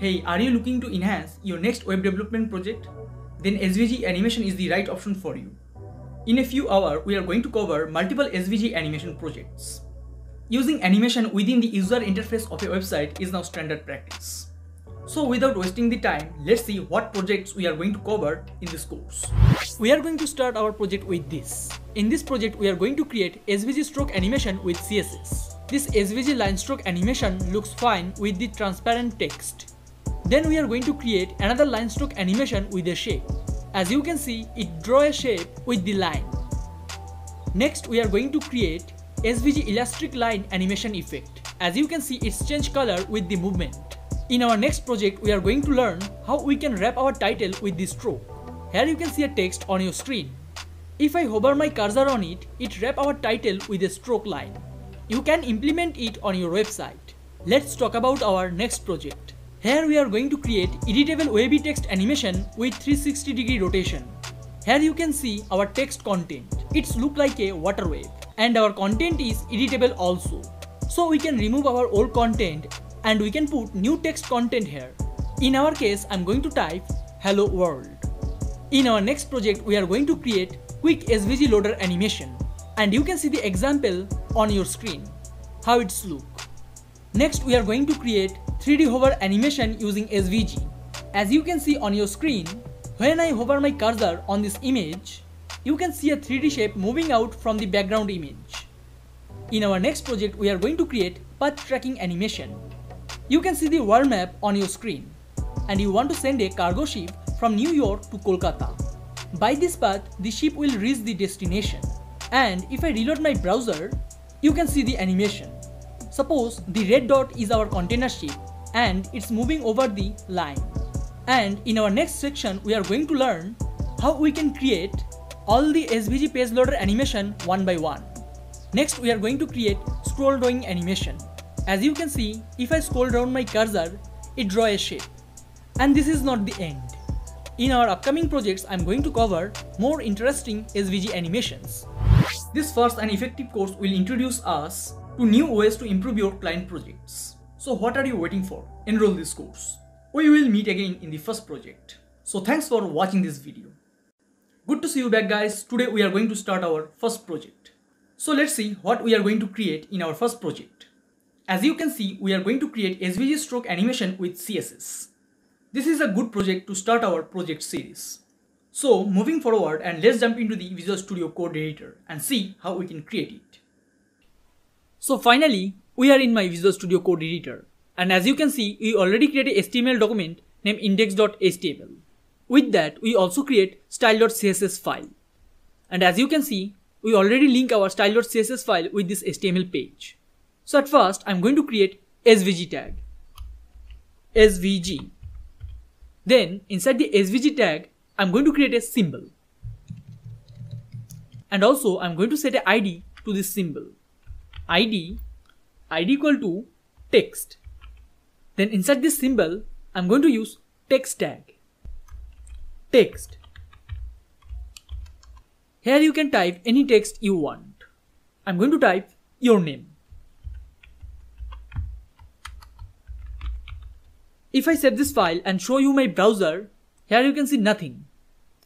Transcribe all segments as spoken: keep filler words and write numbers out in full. Hey, are you looking to enhance your next web development project? Then S V G animation is the right option for you. In a few hours, we are going to cover multiple S V G animation projects. Using animation within the user interface of a website is now standard practice. So without wasting the time, let's see what projects we are going to cover in this course. We are going to start our project with this. In this project, we are going to create S V G stroke animation with C S S. This S V G line stroke animation looks fine with the transparent text. Then we are going to create another line stroke animation with a shape. As you can see, it draws a shape with the line. Next, we are going to create S V G elastic line animation effect. As you can see, it's changed color with the movement. In our next project, we are going to learn how we can wrap our title with this stroke. Here you can see a text on your screen. If I hover my cursor on it, it wraps our title with a stroke line. You can implement it on your website. Let's talk about our next project. Here we are going to create editable wavy text animation with three hundred sixty degree rotation. Here you can see our text content. It's look like a water wave. And our content is editable also. So we can remove our old content and we can put new text content here. In our case, I'm going to type hello world. In our next project, we are going to create quick S V G loader animation. And you can see the example on your screen, how it's look. Next, we are going to create three D hover animation using S V G. As you can see on your screen, when I hover my cursor on this image, you can see a three D shape moving out from the background image. In our next project, we are going to create path tracking animation. You can see the world map on your screen, and you want to send a cargo ship from New York to Kolkata. By this path, the ship will reach the destination. And if I reload my browser, you can see the animation. Suppose the red dot is our container ship and it's moving over the line. And in our next section, we are going to learn how we can create all the S V G page loader animation one by one. Next, we are going to create scroll drawing animation. As you can see, if I scroll down my cursor, it draws a shape. And this is not the end. In our upcoming projects, I'm going to cover more interesting S V G animations. This first and effective course will introduce us to new ways to improve your client projects. So what are you waiting for? Enroll this course. We will meet again in the first project. So thanks for watching this video. Good to see you back, guys. Today we are going to start our first project. So let's see what we are going to create in our first project. As you can see, we are going to create S V G stroke animation with C S S. This is a good project to start our project series. So moving forward, and let's jump into the Visual Studio Code Editor and see how we can create it. So finally, we are in my Visual Studio Code Editor. And as you can see, we already created an H T M L document named index dot H T M L. With that, we also create style dot C S S file. And as you can see, we already link our style dot C S S file with this H T M L page. So at first, I'm going to create S V G tag. S V G. Then inside the S V G tag, I'm going to create a symbol, and also I'm going to set an I D to this symbol. I D, I D equal to text. Then inside this symbol, I'm going to use text tag. Text. Here you can type any text you want. I'm going to type your name. If I save this file and show you my browser, here you can see nothing,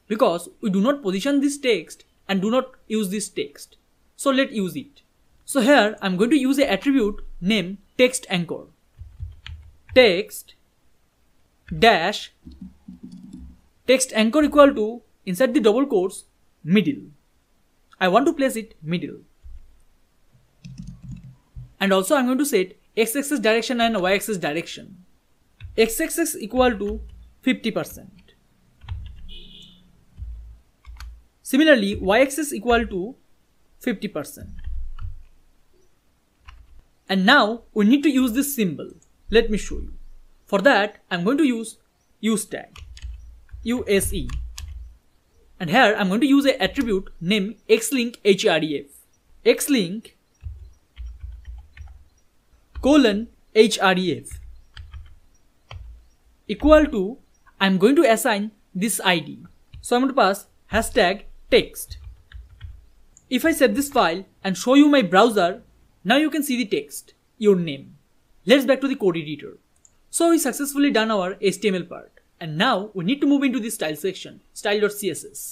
because we do not position this text and do not use this text. So let's use it. So here I'm going to use an attribute named text anchor. Text dash text anchor equal to, inside the double quotes, middle. I want to place it middle. And also I'm going to set x-axis direction and y-axis direction. X-axis equal to fifty percent. Similarly, y-axis equal to fifty percent. And now we need to use this symbol. Let me show you. For that, I'm going to use use tag, U S E. And here I'm going to use an attribute named xlink href. Xlink colon href equal to, I'm going to assign this I D. So I'm going to pass hashtag text. If I save this file and show you my browser, now you can see the text, your name. Let's back to the code editor. So we successfully done our H T M L part, and now we need to move into the style section, style dot C S S.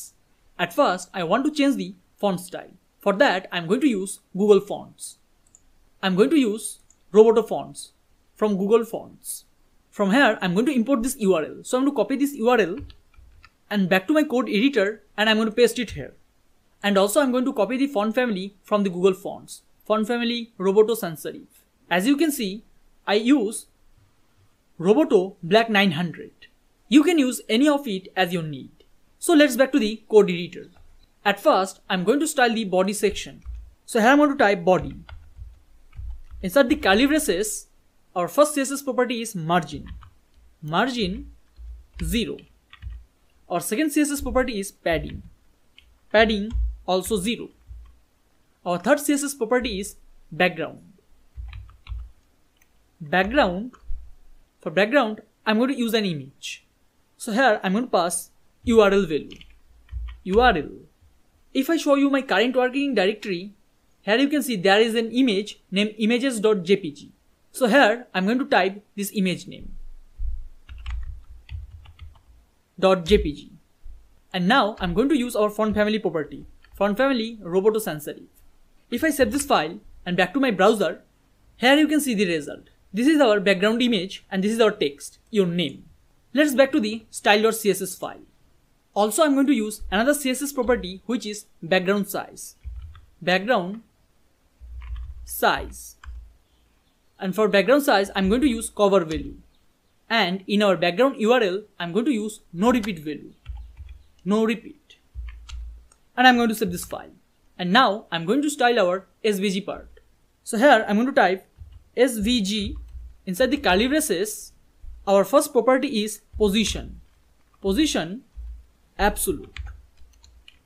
At first, I want to change the font style. For that, I'm going to use Google Fonts. I'm going to use Roboto Fonts from Google Fonts. From here, I'm going to import this U R L. So I'm going to copy this U R L and back to my code editor, and I'm going to paste it here. And also I'm going to copy the font family from the Google Fonts. Font family Roboto Sans Serif. As you can see, I use Roboto Black nine hundred. You can use any of it as you need. So let's back to the code editor. At first, I'm going to style the body section. So here I'm going to type body. Insert the curly braces. Our first C S S property is margin. Margin zero. Our second C S S property is padding. Padding also zero. Our third C S S property is background. Background. For background, I'm going to use an image. So here I'm going to pass U R L value. U R L. If I show you my current working directory, here you can see there is an image named images dot J P G. So here I'm going to type this image name. .jpg. And now I'm going to use our font family property. Font family Roboto Sans Serif. If I save this file and back to my browser, here you can see the result. This is our background image and this is our text, your name. Let's back to the style dot C S S file. Also I'm going to use another C S S property, which is background size. Background size. And for background size, I'm going to use cover value. And in our background U R L, I'm going to use no repeat value. No repeat. And I'm going to save this file. And now I'm going to style our S V G part. So here I'm going to type S V G inside the curly braces. Our first property is position. Position absolute.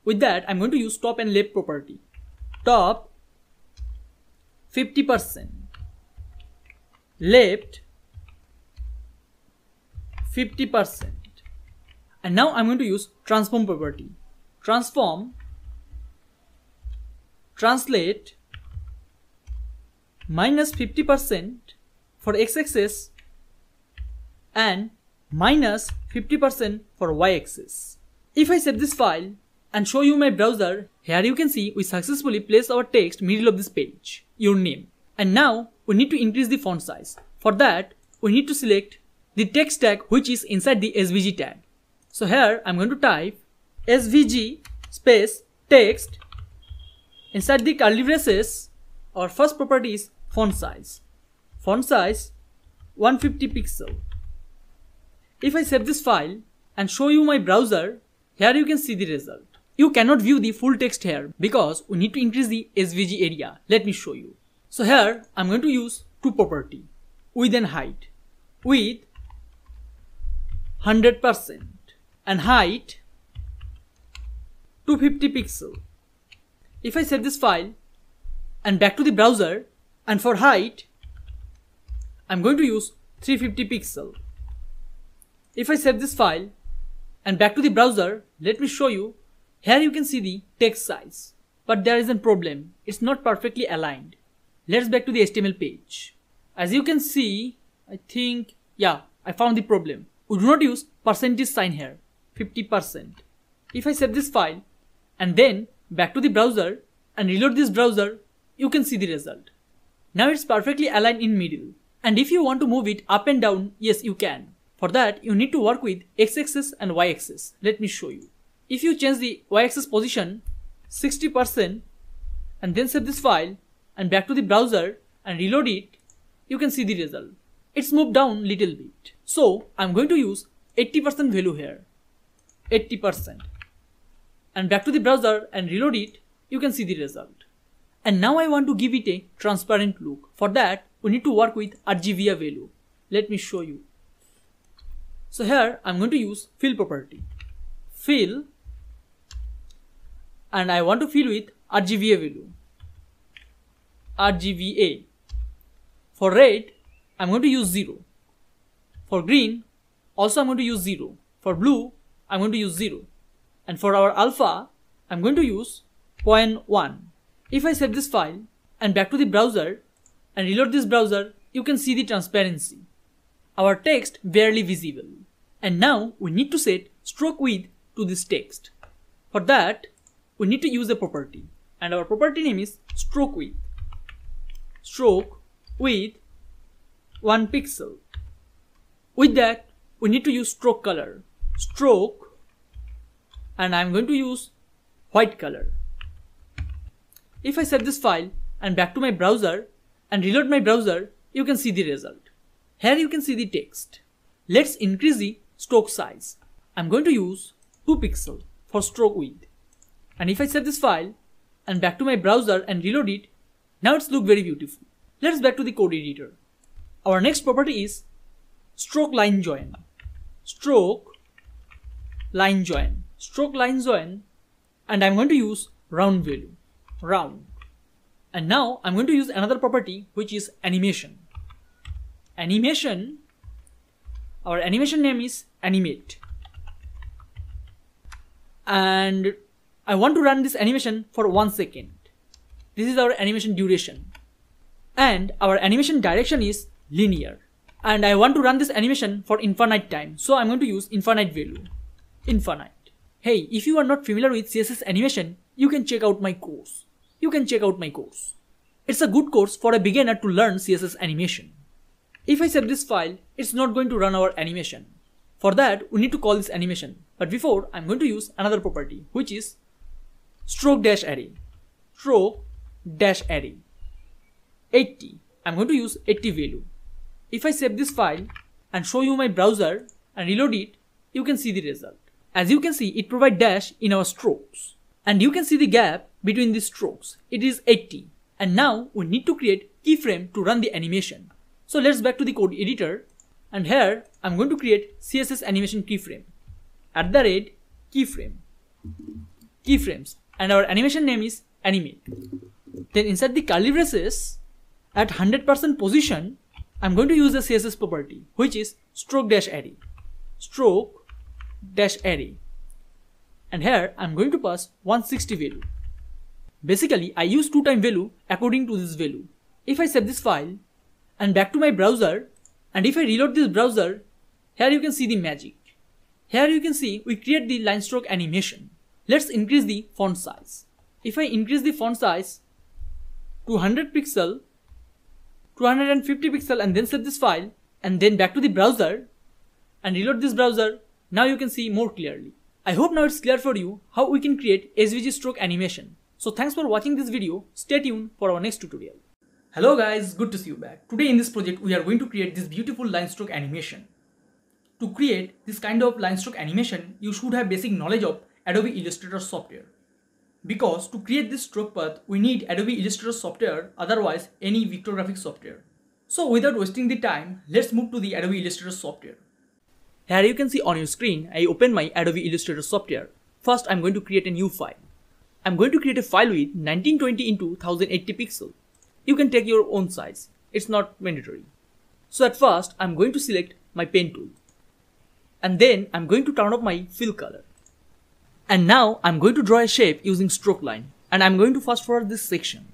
With that, I'm going to use top and left property. Top fifty percent. Left fifty percent. And now I'm going to use transform property. Transform, translate, minus fifty percent for x-axis and minus fifty percent for y-axis. If I save this file and show you my browser, here you can see we successfully placed our text middle of this page, your name. And now we need to increase the font size. For that, we need to select the text tag which is inside the S V G tag. So here I'm going to type S V G space text inside the curly braces. Our first property is font size. Font size one hundred fifty pixel. If I save this file and show you my browser, here you can see the result. You cannot view the full text here because we need to increase the S V G area. Let me show you. So here I'm going to use two property, width and height. Width one hundred percent. And height two hundred fifty pixel. If I save this file and back to the browser, and for height I'm going to use three hundred fifty pixel. If I save this file and back to the browser, let me show you. Here you can see the text size, but there is a problem. It's not perfectly aligned. Let's back to the H T M L page. As you can see, I think, yeah, I found the problem. We do not use percentage sign here. fifty percent. If I save this file and then back to the browser and reload this browser, you can see the result. Now it's perfectly aligned in middle. And if you want to move it up and down, yes you can. For that, you need to work with x-axis and y-axis. Let me show you. If you change the y-axis position sixty percent and then save this file and back to the browser and reload it, you can see the result. It's moved down little bit. So I'm going to use eighty percent value here. eighty percent. And back to the browser and reload it, you can see the result. And now I want to give it a transparent look. For that, we need to work with R G B A value. Let me show you. So here I'm going to use fill property. Fill. And I want to fill with R G B A value. R G B A. For red, I'm going to use zero. For green, also I'm going to use zero. For blue, I'm going to use zero. And for our alpha, I'm going to use zero point one. If I save this file and back to the browser and reload this browser, you can see the transparency. our text barely visible. And now we need to set stroke width to this text. For that, we need to use a property, and our property name is stroke width. Stroke width one pixel. With that, we need to use stroke color. Stroke, and I'm going to use white color. If I save this file and back to my browser and reload my browser, you can see the result. Here you can see the text. Let's increase the stroke size. I'm going to use two pixel for stroke width. And if I save this file and back to my browser and reload it, now it's look very beautiful. Let's back to the code editor. Our next property is stroke line join. Stroke line join. Stroke line join. And I'm going to use round value. Round. And now I'm going to use another property, which is animation. Animation. Our animation name is animate. And I want to run this animation for one second. This is our animation duration. And our animation direction is linear. And I want to run this animation for infinite time. So I'm going to use infinite value. Infinite. Hey, if you are not familiar with C S S animation, you can check out my course. You can check out my course. It's a good course for a beginner to learn C S S animation. If I save this file, it's not going to run our animation. For that, we need to call this animation. But before, I'm going to use another property, which is stroke dash array. Stroke dash array. eighty. I'm going to use eighty value. If I save this file and show you my browser and reload it, you can see the result. As you can see, it provides dash in our strokes. And you can see the gap between the strokes. It is eighty. And now we need to create keyframe to run the animation. So let's back to the code editor. And here I'm going to create C S S animation keyframe. At the rate keyframe. Keyframes. And our animation name is animate. Then inside the curly braces, at one hundred percent position, I'm going to use the C S S property, which is stroke dash array. Stroke dash array. And here I'm going to pass one hundred sixty value. Basically, I use two time value according to this value. If I save this file and back to my browser, and if I reload this browser, here you can see the magic. Here you can see we create the line stroke animation. Let's increase the font size. If I increase the font size to one hundred pixel, two hundred fifty pixel, and then save this file and then back to the browser and reload this browser, now you can see more clearly. I hope now it's clear for you how we can create S V G stroke animation. So thanks for watching this video. Stay tuned for our next tutorial. Hello guys, good to see you back. Today in this project we are going to create this beautiful line stroke animation. To create this kind of line stroke animation, you should have basic knowledge of Adobe Illustrator software. Because to create this stroke path, we need Adobe Illustrator software, otherwise any vector graphics software. So without wasting the time, let's move to the Adobe Illustrator software. Here you can see on your screen, I open my Adobe Illustrator software. First, I'm going to create a new file. I'm going to create a file with nineteen twenty by ten eighty pixel. You can take your own size. It's not mandatory. So at first, I'm going to select my pen tool. And then I'm going to turn off my fill color. And now I'm going to draw a shape using stroke line, and I'm going to fast forward this section.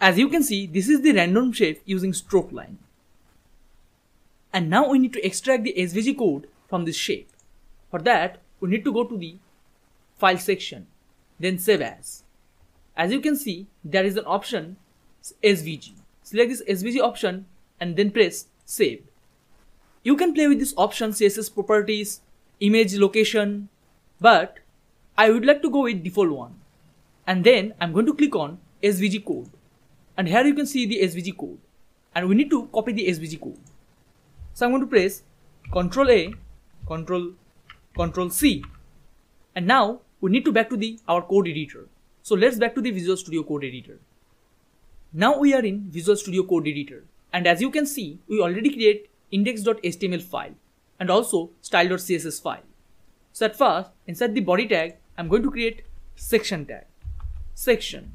As you can see, this is the random shape using stroke line. And now we need to extract the S V G code from this shape. For that, we need to go to the file section, then save as. As you can see, there is an option S V G. Select this S V G option and then press save. You can play with this option, C S S properties, image location, but I would like to go with default one. And then I'm going to click on S V G code. And here you can see the S V G code. And we need to copy the S V G code. So I'm going to press Ctrl A, Ctrl, Ctrl C. And now we need to back to the our code editor. So let's back to the Visual Studio code editor. Now we are in Visual Studio code editor. And as you can see, we already create index dot H T M L file and also style dot C S S file. So at first, inside the body tag, I'm going to create section tag. Section.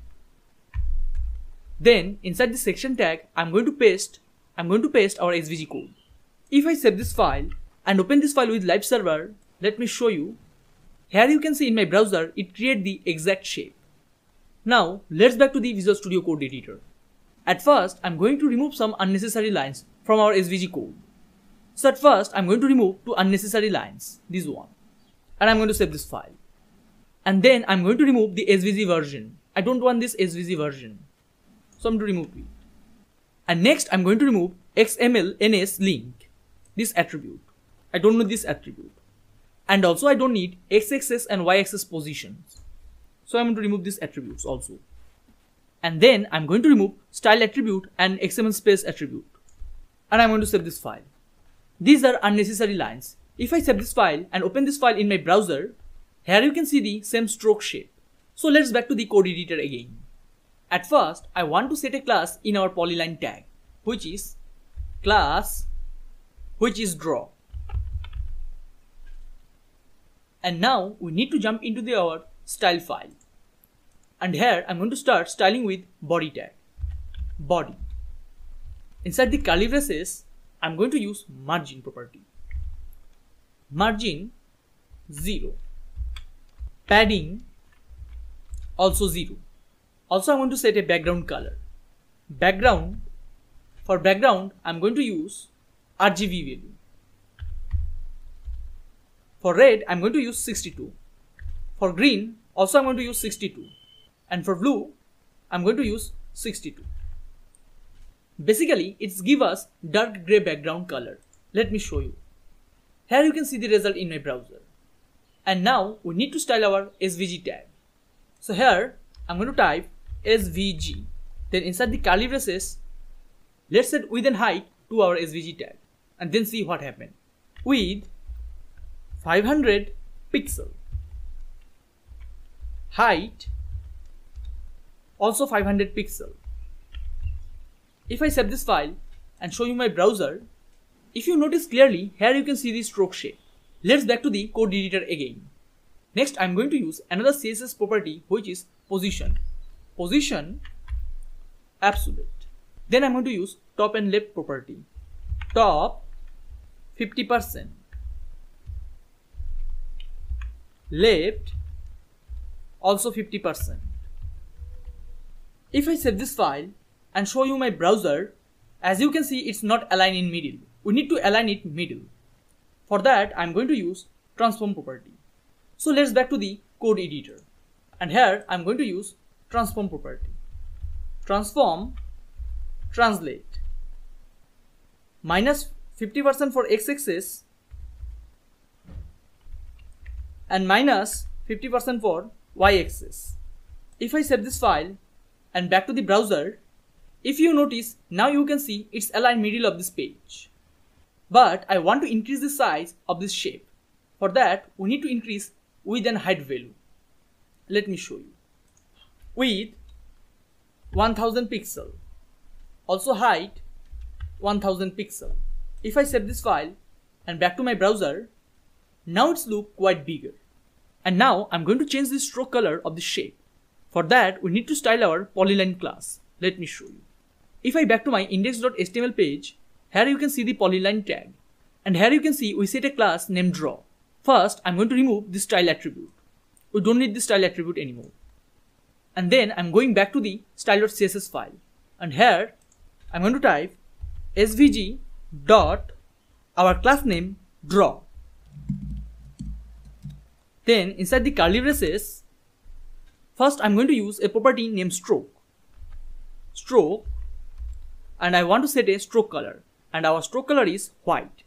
Then inside the section tag, I'm going to paste, I'm going to paste our S V G code. If I save this file and open this file with live server, let me show you. Here you can see in my browser, it created the exact shape. Now let's back to the Visual Studio code editor. At first, I'm going to remove some unnecessary lines from our S V G code. So at first, I'm going to remove two unnecessary lines, this one. And I'm going to save this file. And then I'm going to remove the S V G version. I don't want this S V G version. So I'm going to remove it. And next, I'm going to remove X M L N S link, this attribute. I don't need this attribute. And also I don't need X axis and Y axis positions. So I'm going to remove these attributes also. And then I'm going to remove style attribute and X M L space attribute. And I'm going to save this file. These are unnecessary lines. If I save this file and open this file in my browser, here you can see the same stroke shape. So let's back to the code editor again. At first, I want to set a class in our polyline tag, which is class, which is draw. And now we need to jump into the our style file. And here I'm going to start styling with body tag, body. Inside the curly braces, I'm going to use margin property, margin zero, padding also zero. Also I'm going to set a background color, background. For background, I'm going to use R G B value. For red, I'm going to use sixty-two. For green, also I'm going to use sixty-two. And for blue, I'm going to use sixty-two. Basically, it's give us dark gray background color. Let me show you. Here you can see the result in my browser. And now we need to style our S V G tag. So here, I'm going to type S V G. Then inside the curly braces, let's set width and height to our S V G tag. And then see what happened. Width five hundred pixel, height also five hundred pixel. If I save this file and show you my browser, if you notice clearly, here you can see the stroke shape. Let's back to the code editor again. Next, I'm going to use another C S S property, which is position, position absolute. Then I'm going to use top and left property, top fifty percent. Left also fifty percent. If I save this file and show you my browser, as you can see, it's not aligned in middle. We need to align it middle. For that, I'm going to use transform property. So let's back to the code editor. And here I'm going to use transform property, transform translate, minus fifty percent for X axis and minus fifty percent for Y axis. If I save this file and back to the browser, if you notice, now you can see it's aligned middle of this page. But I want to increase the size of this shape. For that, we need to increase width and height value. Let me show you. Width one thousand pixel, also height one thousand pixel. If I save this file and back to my browser, now it's look quite bigger. And now I'm going to change the stroke color of the shape. For that, we need to style our polyline class. Let me show you. If I back to my index dot H T M L page, here you can see the polyline tag. And here you can see we set a class named draw. First, I'm going to remove the style attribute. We don't need the style attribute anymore. And then I'm going back to the style dot C S S file. And here I'm going to type S V G dot our class name draw. Then inside the curly braces, first I'm going to use a property named stroke, stroke, and I want to set a stroke color, and our stroke color is white.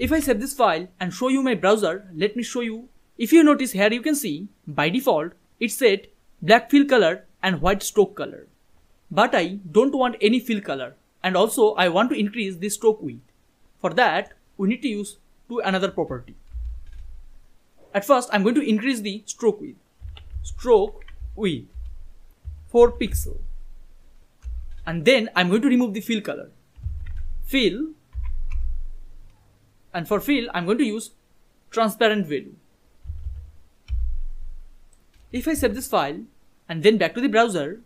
If I save this file and show you my browser, let me show you. If you notice here, you can see by default it set black fill color and white stroke color, but I don't want any fill color, and also I want to increase the stroke width. For that, we need to use to another property. At first, I'm going to increase the stroke width, stroke width, four pixel. And then I'm going to remove the fill color, fill. And for fill, I'm going to use transparent value. If I save this file and then back to the browser,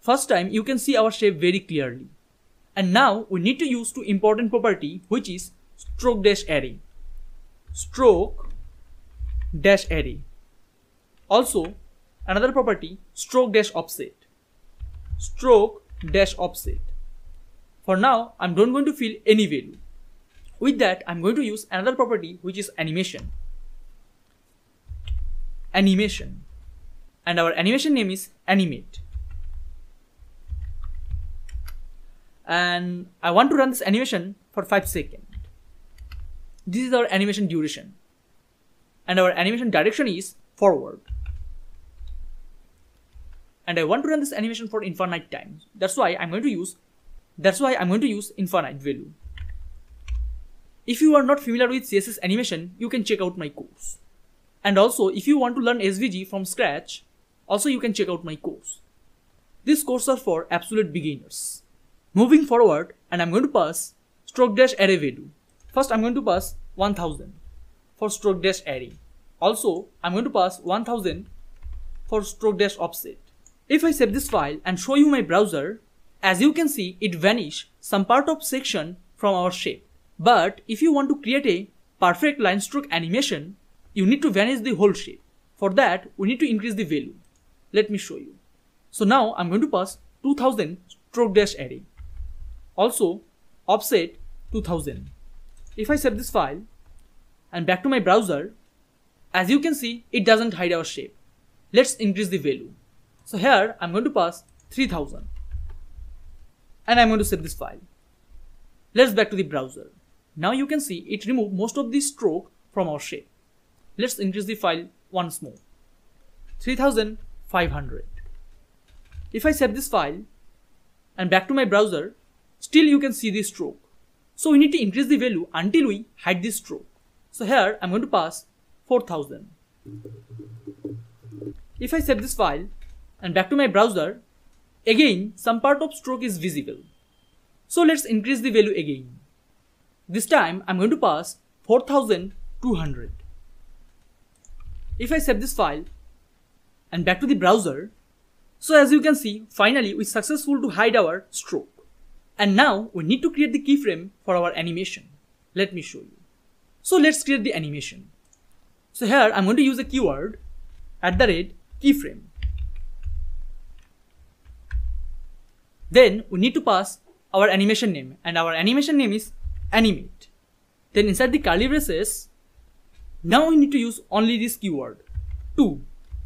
first time you can see our shape very clearly. And now we need to use two important property, which is stroke dash array, stroke dash array, also Another property, stroke dash offset. Stroke dash offset. For now, I'm not going to fill any value. With that, I'm going to use another property which is animation. Animation. And our animation name is animate. And I want to run this animation for five seconds. This is our animation duration. And our animation direction is forward. And I want to run this animation for infinite time. That's why I'm going to use that's why I'm going to use infinite value. If you are not familiar with C S S animation, you can check out my course. And also, if you want to learn S V G from scratch, also you can check out my course. These courses are for absolute beginners. Moving forward, and I'm going to pass stroke dash array value. First, I'm going to pass one thousand for stroke dash array. Also, I'm going to pass one thousand for stroke dash offset. If I save this file and show you my browser, as you can see, it vanished some part of section from our shape. But if you want to create a perfect line stroke animation, you need to vanish the whole shape. For that, we need to increase the value. Let me show you. So now I'm going to pass two thousand stroke dash array. Also, offset two thousand. If I save this file and back to my browser, as you can see, it doesn't hide our shape. Let's increase the value. So here I'm going to pass three thousand. And I'm going to save this file. Let's back to the browser. Now you can see it removed most of the stroke from our shape. Let's increase the file once more. three thousand five hundred. If I save this file and back to my browser, still you can see the stroke. So we need to increase the value until we hide this stroke. So here I'm going to pass four thousand. If I save this file and back to my browser, again some part of stroke is visible. So let's increase the value again. This time I'm going to pass four thousand two hundred. If I save this file and back to the browser, so as you can see, finally we successful to hide our stroke. And now we need to create the keyframe for our animation. Let me show you. So let's create the animation. So here I'm going to use a keyword at the rate keyframe. Then we need to pass our animation name, and our animation name is animate. Then inside the curly braces, now we need to use only this keyword to.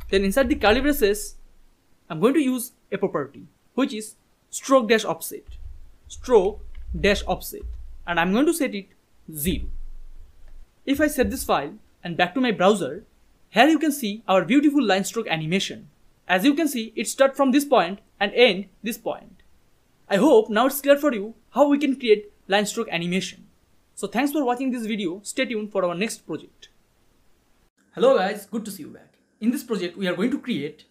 Then inside the curly braces, I'm going to use a property which is stroke dash offset. Stroke dash offset, and I'm going to set it zero. If I save this file and back to my browser, here you can see our beautiful line stroke animation. As you can see, it starts from this point and end this point. I hope now it's clear for you how we can create line stroke animation. So thanks for watching this video. Stay tuned for our next project. Hello guys, good to see you back. In this project, we are going to create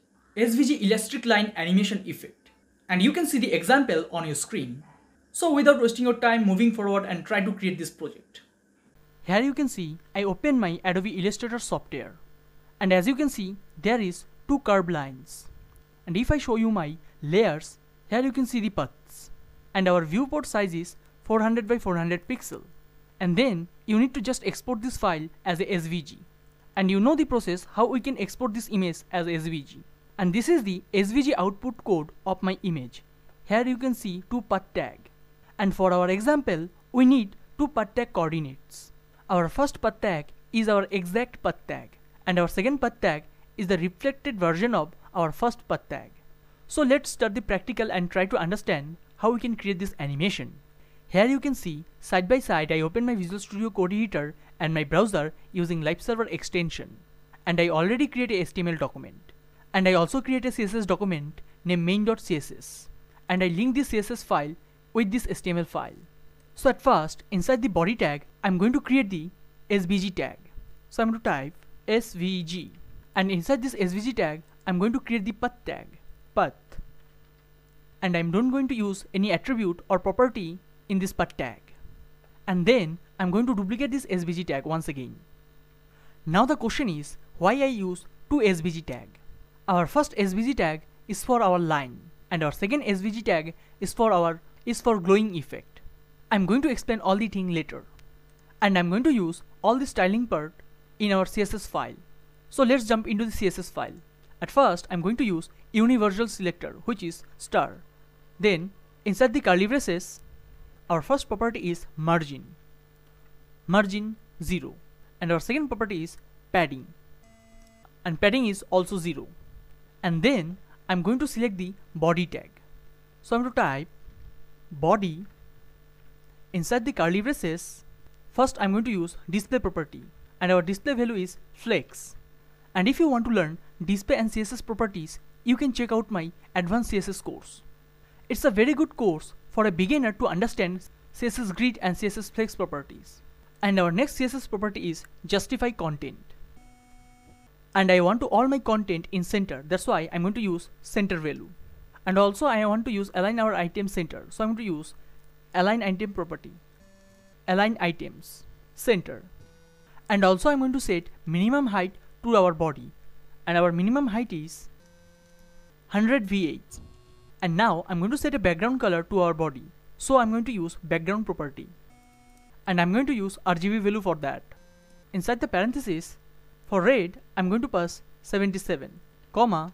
S V G elastic line animation effect, and you can see the example on your screen. So without wasting your time, moving forward and try to create this project. Here you can see I open my Adobe Illustrator software, and as you can see there is two curved lines. And if I show you my layers, here you can see the paths, and our viewport size is four hundred by four hundred pixel. And then you need to just export this file as a S V G, and you know the process how we can export this image as S V G. And this is the S V G output code of my image. Here you can see two path tags. And for our example, we need two path tag coordinates. Our first path tag is our exact path tag, and our second path tag is the reflected version of our first path tag. So let's start the practical and try to understand how we can create this animation. Here you can see side by side I open my Visual Studio code editor and my browser using live server extension, and I already create a H T M L document, and I also create a C S S document named main.css, and I link this C S S file with this H T M L file. So at first, inside the body tag, I'm going to create the S V G tag. So I'm going to type S V G, and inside this S V G tag, I'm going to create the path tag, path, and I'm not going to use any attribute or property in this path tag. And then I'm going to duplicate this S V G tag once again. Now the question is, why I use two S V G tag? Our first S V G tag is for our line, and our second S V G tag is for our is for glowing effect. I'm going to explain all the thing later. And I'm going to use all the styling part in our C S S file. So let's jump into the C S S file. At first, I'm going to use universal selector, which is star. Then inside the curly braces, our first property is margin, margin zero, and our second property is padding, and padding is also zero. And then I'm going to select the body tag. So I'm going to type body inside the curly braces. First I'm going to use display property, and our display value is flex. And if you want to learn display and C S S properties, you can check out my advanced C S S course. It's a very good course for a beginner to understand C S S grid and C S S flex properties. And our next C S S property is justify content. And I want to all my content in center, that's why I'm going to use center value. And also I want to use align our item center, so I'm going to use align item property, align items, center. And also I'm going to set minimum height to our body, and our minimum height is one hundred V eight. And now I'm going to set a background color to our body, so I'm going to use background property, and I'm going to use R G B value for that. Inside the parenthesis, for red I'm going to pass seventy-seven, comma,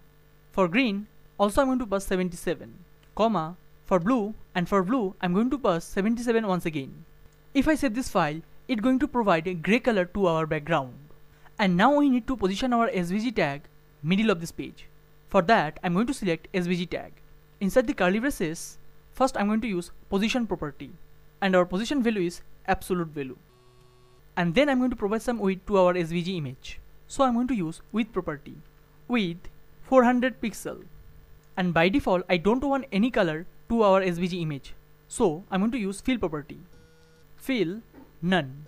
for green also I'm going to pass seventy-seven, comma, for blue, and for blue I'm going to pass seventy-seven once again. If I save this file, it's going to provide a grey color to our background. And now we need to position our S V G tag middle of this page. For that I'm going to select S V G tag. Inside the curly braces, first I'm going to use position property, and our position value is absolute value. And then I'm going to provide some width to our S V G image, so I'm going to use width property, width four hundred pixel. And by default I don't want any color to our S V G image, so I'm going to use fill property, fill none.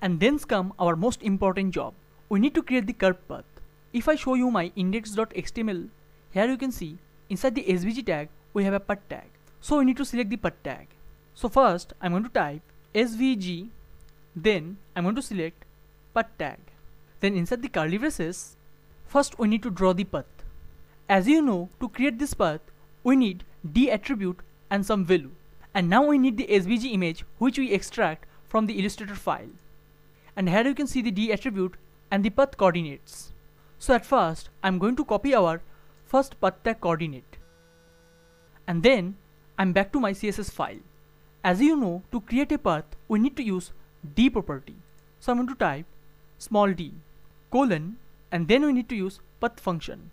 And then comes our most important job. We need to create the curve path. If I show you my index dot H T M L, here you can see inside the S V G tag we have a path tag. So we need to select the path tag. So first I'm going to type S V G, then I'm going to select path tag. Then inside the curly braces, first we need to draw the path. As you know, to create this path we need D attribute and some value. And now we need the S V G image which we extract from the Illustrator file. And here you can see the D attribute and the path coordinates. So at first I'm going to copy our first path tag coordinate, and then I'm back to my C S S file. As you know, to create a path we need to use D property, so I'm going to type small d colon, and then we need to use path function.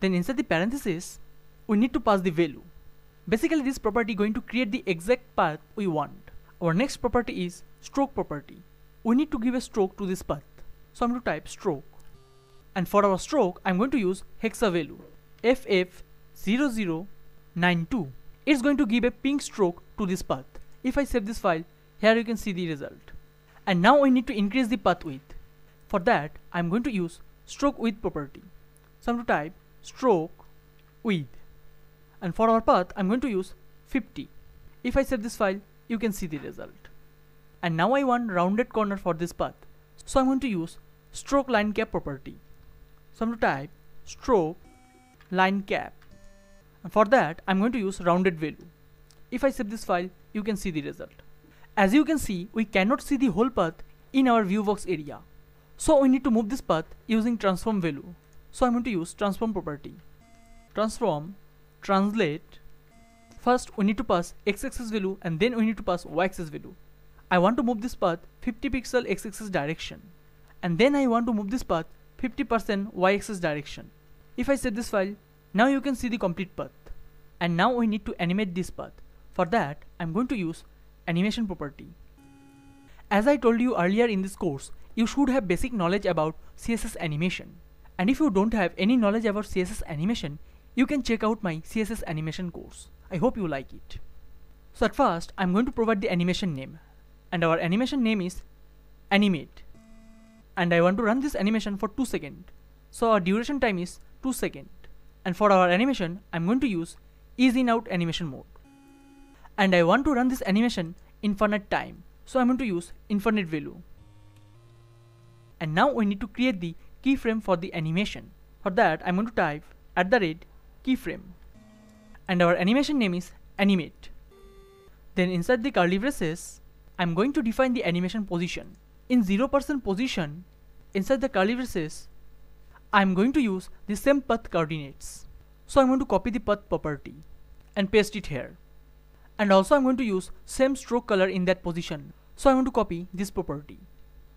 Then inside the parenthesis we need to pass the value. Basically this property is going to create the exact path we want. Our next property is stroke property. We need to give a stroke to this path, so I'm going to type stroke. And for our stroke I'm going to use hexa value F F zero zero nine two. It's going to give a pink stroke to this path. If I save this file, here you can see the result. And now I need to increase the path width. For that I'm going to use stroke width property, so I'm going to type stroke width. And for our path I'm going to use fifty. If I save this file, you can see the result. And now I want rounded corner for this path, so I'm going to use stroke line cap property, so I'm going to type stroke line cap, and for that I'm going to use rounded value. If I save this file, you can see the result. As you can see, we cannot see the whole path in our viewbox area, so we need to move this path using transform value, so I'm going to use transform property, transform translate. First we need to pass x-axis value, and then we need to pass y-axis value. I want to move this path fifty pixel x-axis direction, and then I want to move this path fifty percent y-axis direction. If I save this file, now you can see the complete path. And now we need to animate this path. For that I'm going to use animation property. As I told you earlier in this course, you should have basic knowledge about C S S animation. And if you don't have any knowledge about C S S animation, you can check out my C S S animation course. I hope you like it. So at first I'm going to provide the animation name, and our animation name is animate. And I want to run this animation for two seconds, so our duration time is two seconds. And for our animation I'm going to use ease in out animation mode. And I want to run this animation infinite time, so I'm going to use infinite value. And now we need to create the keyframe for the animation. For that I'm going to type at the rate keyframe, and our animation name is animate. Then inside the curly braces I'm going to define the animation position. In zero percent position, inside the curly braces, I'm going to use the same path coordinates. So I'm going to copy the path property and paste it here. And also I'm going to use same stroke color in that position. So I'm going to copy this property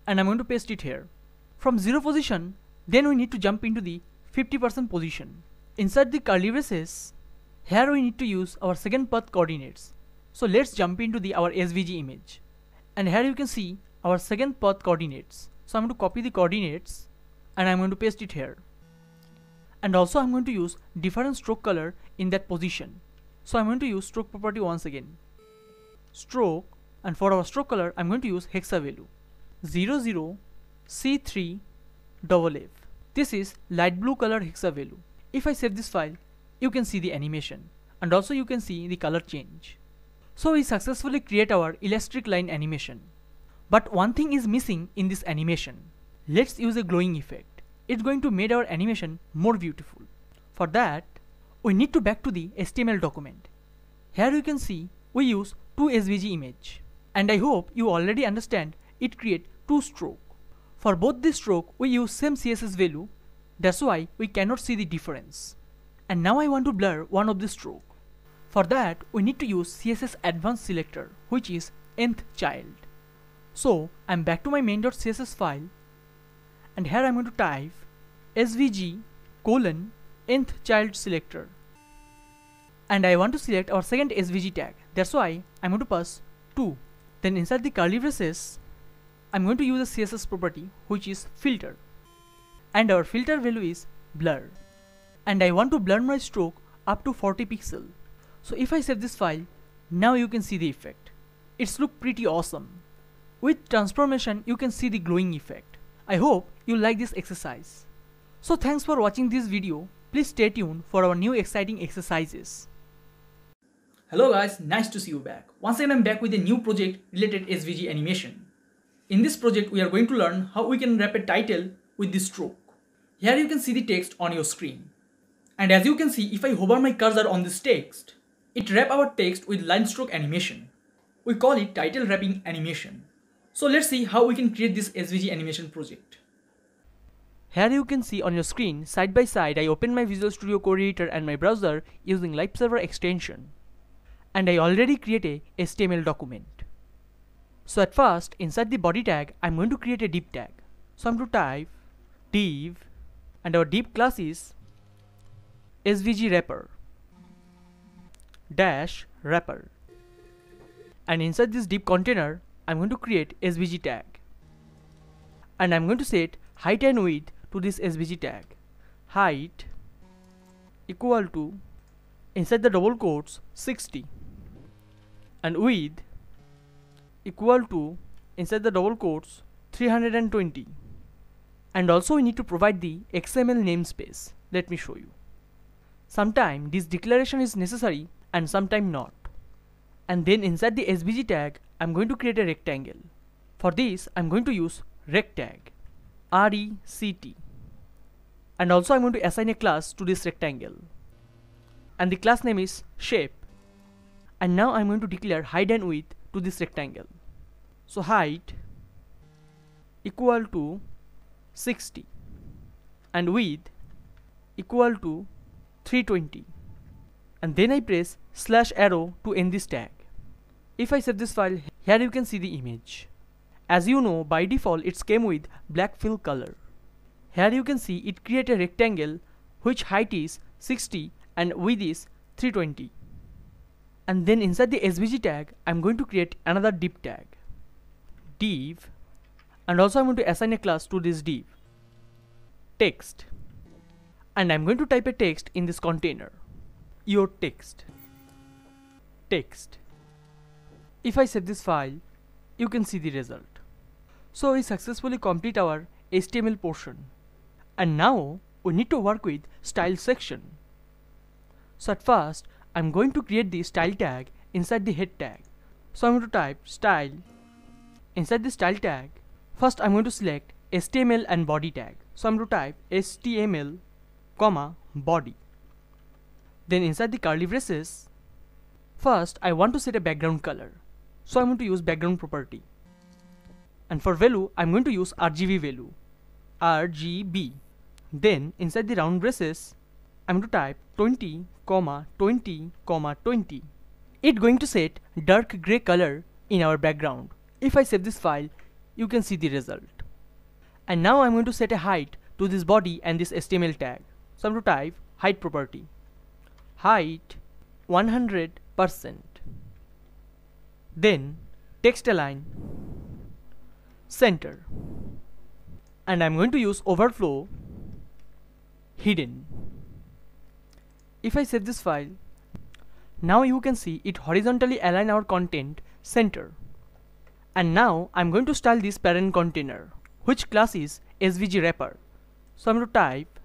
and I'm going to paste it here. From zero position, then we need to jump into the fifty percent position. Inside the curly braces, here we need to use our second path coordinates. So let's jump into the our S V G image. And here you can see our second path coordinates. So I'm going to copy the coordinates and I'm going to paste it here. And also I'm going to use different stroke color in that position. So I'm going to use stroke property once again. Stroke, and for our stroke color I'm going to use hexa value zero zero C three F F. This is light blue color hexa value. If I save this file, you can see the animation and also you can see the color change. So we successfully create our elastic line animation. But one thing is missing in this animation. Let's use a glowing effect. It's going to make our animation more beautiful. For that, we need to back to the H T M L document. Here you can see we use two S V G image. And I hope you already understand it create two stroke. For both the stroke we use same C S S value. That's why we cannot see the difference. And now I want to blur one of the stroke. For that we need to use C S S advanced selector, which is nth child. So I'm back to my main.css file. And here I'm going to type S V G colon nth child selector. And I want to select our second S V G tag. That's why I'm going to pass two. Then inside the curly braces, I'm going to use a C S S property, which is filter. And our filter value is blur. And I want to blur my stroke up to forty pixels. So if I save this file, now you can see the effect. It's look pretty awesome. With transformation, you can see the glowing effect. I hope you like this exercise. So thanks for watching this video. Please stay tuned for our new exciting exercises. Hello guys, nice to see you back. Once again I'm back with a new project related S V G animation. In this project we are going to learn how we can wrap a title with this stroke. Here you can see the text on your screen. And as you can see, if I hover my cursor on this text, it wraps our text with line stroke animation. We call it title wrapping animation. So let's see how we can create this S V G animation project. Here you can see on your screen, side by side, I open my Visual Studio Code Editor and my browser using Live Server extension. And I already create a H T M L document. So at first, inside the body tag, I'm going to create a div tag. So I'm going to type div and our div class is S V G wrapper dash wrapper. And inside this div container, I'm going to create S V G tag. And I'm going to set height and width to this S V G tag. Height equal to, inside the double quotes, sixty, and width equal to, inside the double quotes, three hundred twenty. And also we need to provide the X M L namespace. Let me show you. Sometime this declaration is necessary and sometime not. And then inside the S V G tag, I'm going to create a rectangle. For this, I'm going to use rect tag, R E C T. And also I'm going to assign a class to this rectangle. And the class name is shape. And now I'm going to declare height and width to this rectangle. So height equal to sixty and width equal to three hundred twenty. And then I press slash arrow to end this tag. If I save this file, here you can see the image. As you know, by default it came with black fill color. Here you can see it created a rectangle which height is sixty and width is three hundred twenty. And then inside the S V G tag, I'm going to create another div tag, div, and also I'm going to assign a class to this div, text, and I'm going to type a text in this container, your text, text. If I save this file, you can see the result. So we successfully complete our H T M L portion. And now we need to work with style section. So at first, I'm going to create the style tag inside the head tag. So I'm going to type style. Inside the style tag, first I'm going to select H T M L and body tag. So I'm going to type H T M L, comma, body. Then inside the curly braces, first I want to set a background color. So I'm going to use background property. And for value, I'm going to use R G B value, R G B. Then inside the round braces, I'm going to type twenty, twenty, twenty. It's going to set dark gray color in our background. If I save this file, you can see the result. And now I'm going to set a height to this body and this H T M L tag. So I'm going to type height property. Height one hundred percent. Then text align, center. And I'm going to use overflow hidden. If I save this file, now you can see it horizontally align our content center. And now I'm going to style this parent container, which class is S V G wrapper. So I'm going to type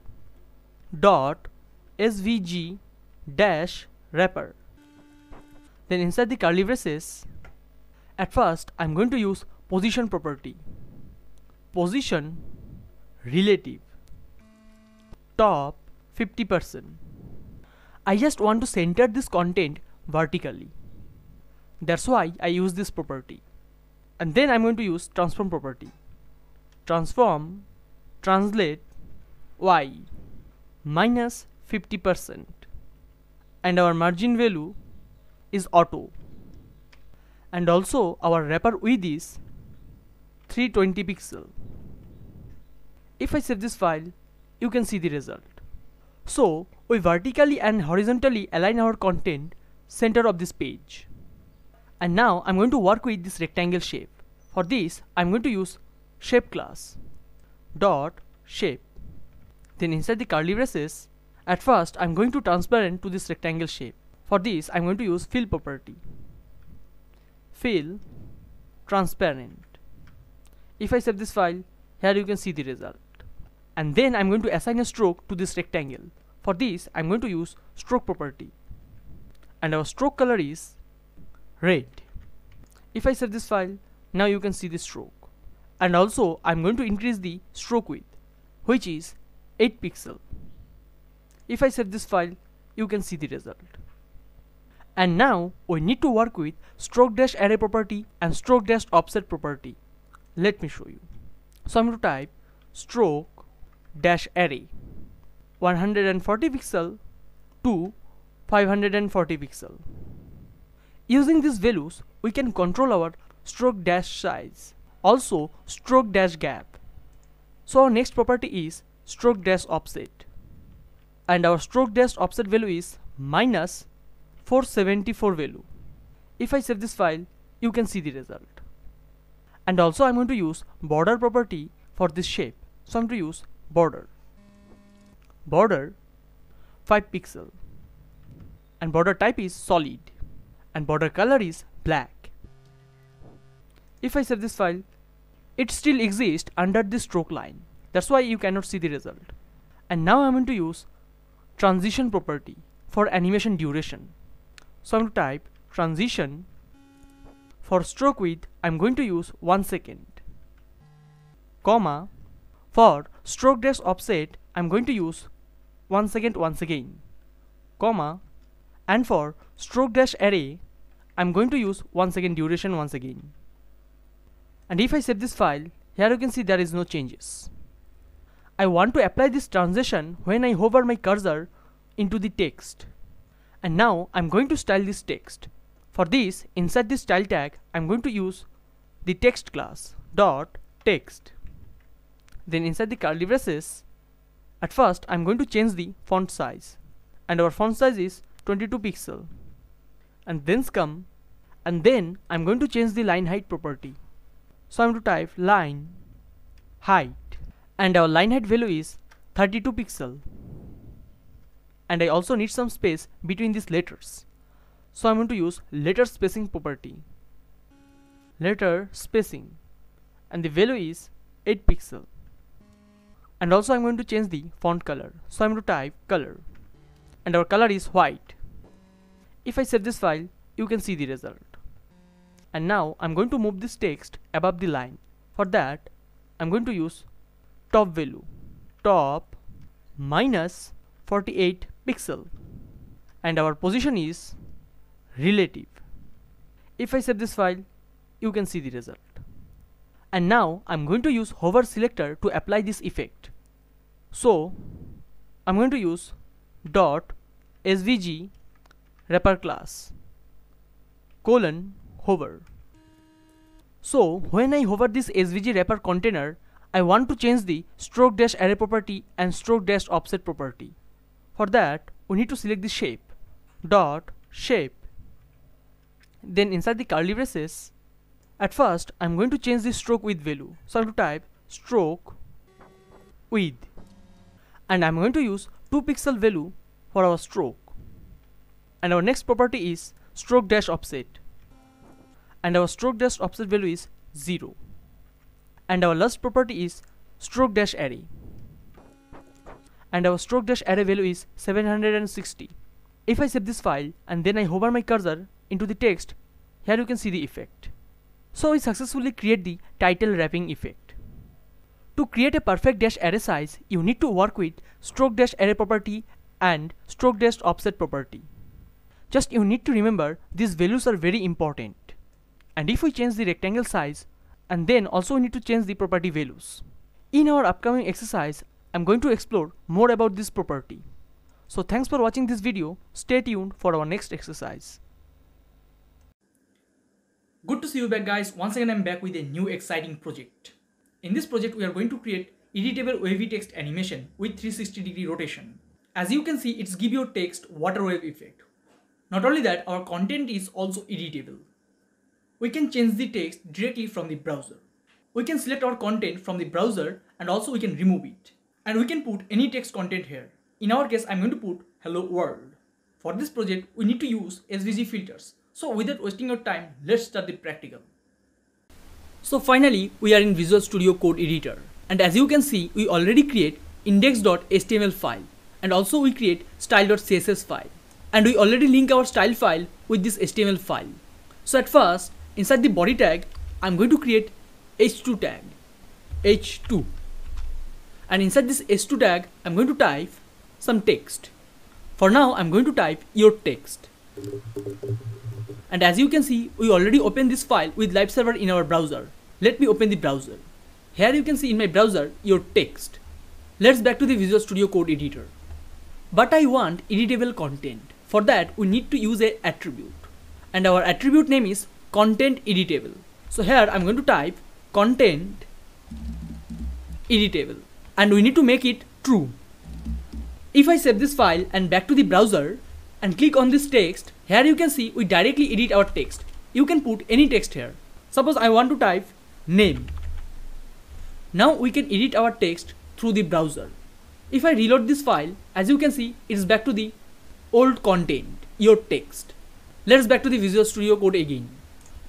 dot S V G dash wrapper. Then inside the curly braces, at first I'm going to use position property. Position relative top fifty percent. I just want to center this content vertically. That's why I use this property. And then I'm going to use transform property. Transform translate y minus fifty percent, and our margin value is auto, and also our wrapper width is three hundred twenty pixel. If I save this file, you can see the result. So we vertically and horizontally align our content center of this page. And now I'm going to work with this rectangle shape. For this I'm going to use shape class dot shape. Then inside the curly braces, at first I'm going to transparent to this rectangle shape. For this I'm going to use fill property. Fill transparent. If I save this file, here you can see the result. And then I'm going to assign a stroke to this rectangle. For this I'm going to use stroke property, and our stroke color is red. If I save this file, now you can see the stroke. And also I'm going to increase the stroke width, which is eight pixel. If I save this file, you can see the result. And now we need to work with stroke dash array property and stroke dash offset property. Let me show you. So I'm going to type stroke dash array one hundred forty pixel to five hundred forty pixel. Using these values, we can control our stroke dash size, also stroke dash gap. So our next property is stroke dash offset, and our stroke dash offset value is minus four seventy-four value. If I save this file, you can see the result. And also I'm going to use border property for this shape. So I'm going to use border. Border five pixel. And border type is solid. And border color is black. If I save this file, it still exists under this stroke line. That's why you cannot see the result. And now I'm going to use transition property for animation duration. So I'm going to type transition. For stroke width, I'm going to use one second, comma. For stroke dash offset, I'm going to use one second once again, comma. And for stroke dash array, I'm going to use one second duration once again. And if I save this file, here you can see there is no changes. I want to apply this transition when I hover my cursor into the text. And now I'm going to style this text. For this, inside this style tag, I'm going to use the text class dot text. Then inside the curly braces, at first I'm going to change the font size, and our font size is twenty-two pixel. And then come, and then I'm going to change the line height property. So I'm going to type line height, and our line height value is thirty-two pixel. And I also need some space between these letters. So I'm going to use letter spacing property, letter spacing, and the value is eight pixel. And also I'm going to change the font color. So I'm going to type color, and our color is white. If I save this file, you can see the result. And now I'm going to move this text above the line. For that, I'm going to use top value, top minus forty-eight pixel, and our position is relative. If I save this file, you can see the result. And now I'm going to use hover selector to apply this effect. So I'm going to use dot S V G wrapper class colon hover. So when I hover this S V G wrapper container, I want to change the stroke dash array property and stroke dash offset property. For that, we need to select the shape dot shape. Then inside the curly braces, at first I'm going to change the stroke width value. So I'm going to type stroke width, and I'm going to use two pixel value for our stroke. And our next property is stroke dash offset, and our stroke dash offset value is zero. And our last property is stroke dash array, and our stroke dash array value is seven hundred sixty. If I save this file and then I hover my cursor into the text, here you can see the effect. So we successfully create the title wrapping effect. To create a perfect dash array size, you need to work with stroke dash array property and stroke dash offset property. Just you need to remember these values are very important. And if we change the rectangle size, and then also we need to change the property values. In our upcoming exercise, I'm going to explore more about this property. So thanks for watching this video. Stay tuned for our next exercise. Good to see you back, guys. Once again, I'm back with a new exciting project. In this project, we are going to create editable wavy text animation with three sixty degree rotation. As you can see, it's give your text water wave effect. Not only that, our content is also editable. We can change the text directly from the browser. We can select our content from the browser, and also we can remove it. And we can put any text content here. In our case, I'm going to put hello world. For this project, we need to use S V G filters. So without wasting your time, let's start the practical. So finally, we are in Visual Studio Code Editor. And as you can see, we already create index dot H T M L file. And also we create style dot C S S file. And we already link our style file with this H T M L file. So at first, inside the body tag, I'm going to create H two tag, H two. And inside this H two tag, I'm going to type some text. For now, I'm going to type your text. And as you can see, we already opened this file with live server in our browser. Let me open the browser. Here you can see in my browser, your text. Let's back to the Visual Studio Code Editor. But I want editable content. For that, we need to use an attribute. And our attribute name is content editable. So here I'm going to type content editable. And we need to make it true. If I save this file and back to the browser and click on this text, here you can see we directly edit our text. You can put any text here. Suppose I want to type name. Now we can edit our text through the browser. If I reload this file, as you can see, it's back to the old content, your text. Let's back to the Visual Studio Code again.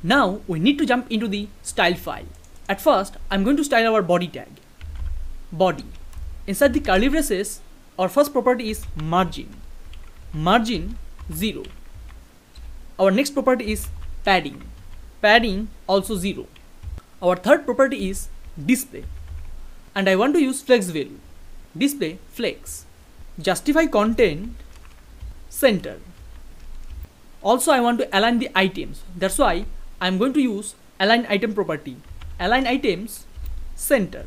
Now we need to jump into the style file. At first, I'm going to style our body tag, body. Inside the curly braces, our first property is margin, margin zero. Our next property is padding, padding also zero. Our third property is display, and I want to use flex value, display flex. Justify content center. Also I want to align the items, that's why I'm going to use align item property, align items center.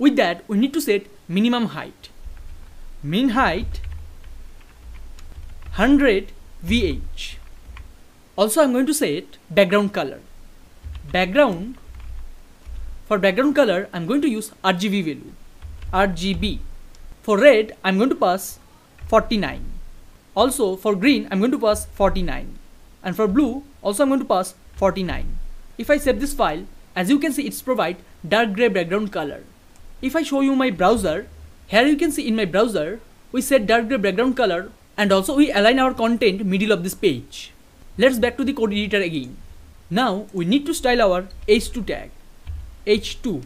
With that, we need to set minimum height, min height one hundred V H. Also I'm going to set background color, background. For background color, I'm going to use R G B value, R G B. For red, I'm going to pass forty-nine. Also for green, I'm going to pass forty-nine, and for blue also I'm going to pass forty-nine. If I save this file, as you can see, it's provide dark gray background color. If I show you my browser, here you can see in my browser, we set dark gray background color, and also we align our content middle of this page. Let's back to the code editor again. Now we need to style our H two tag, H two.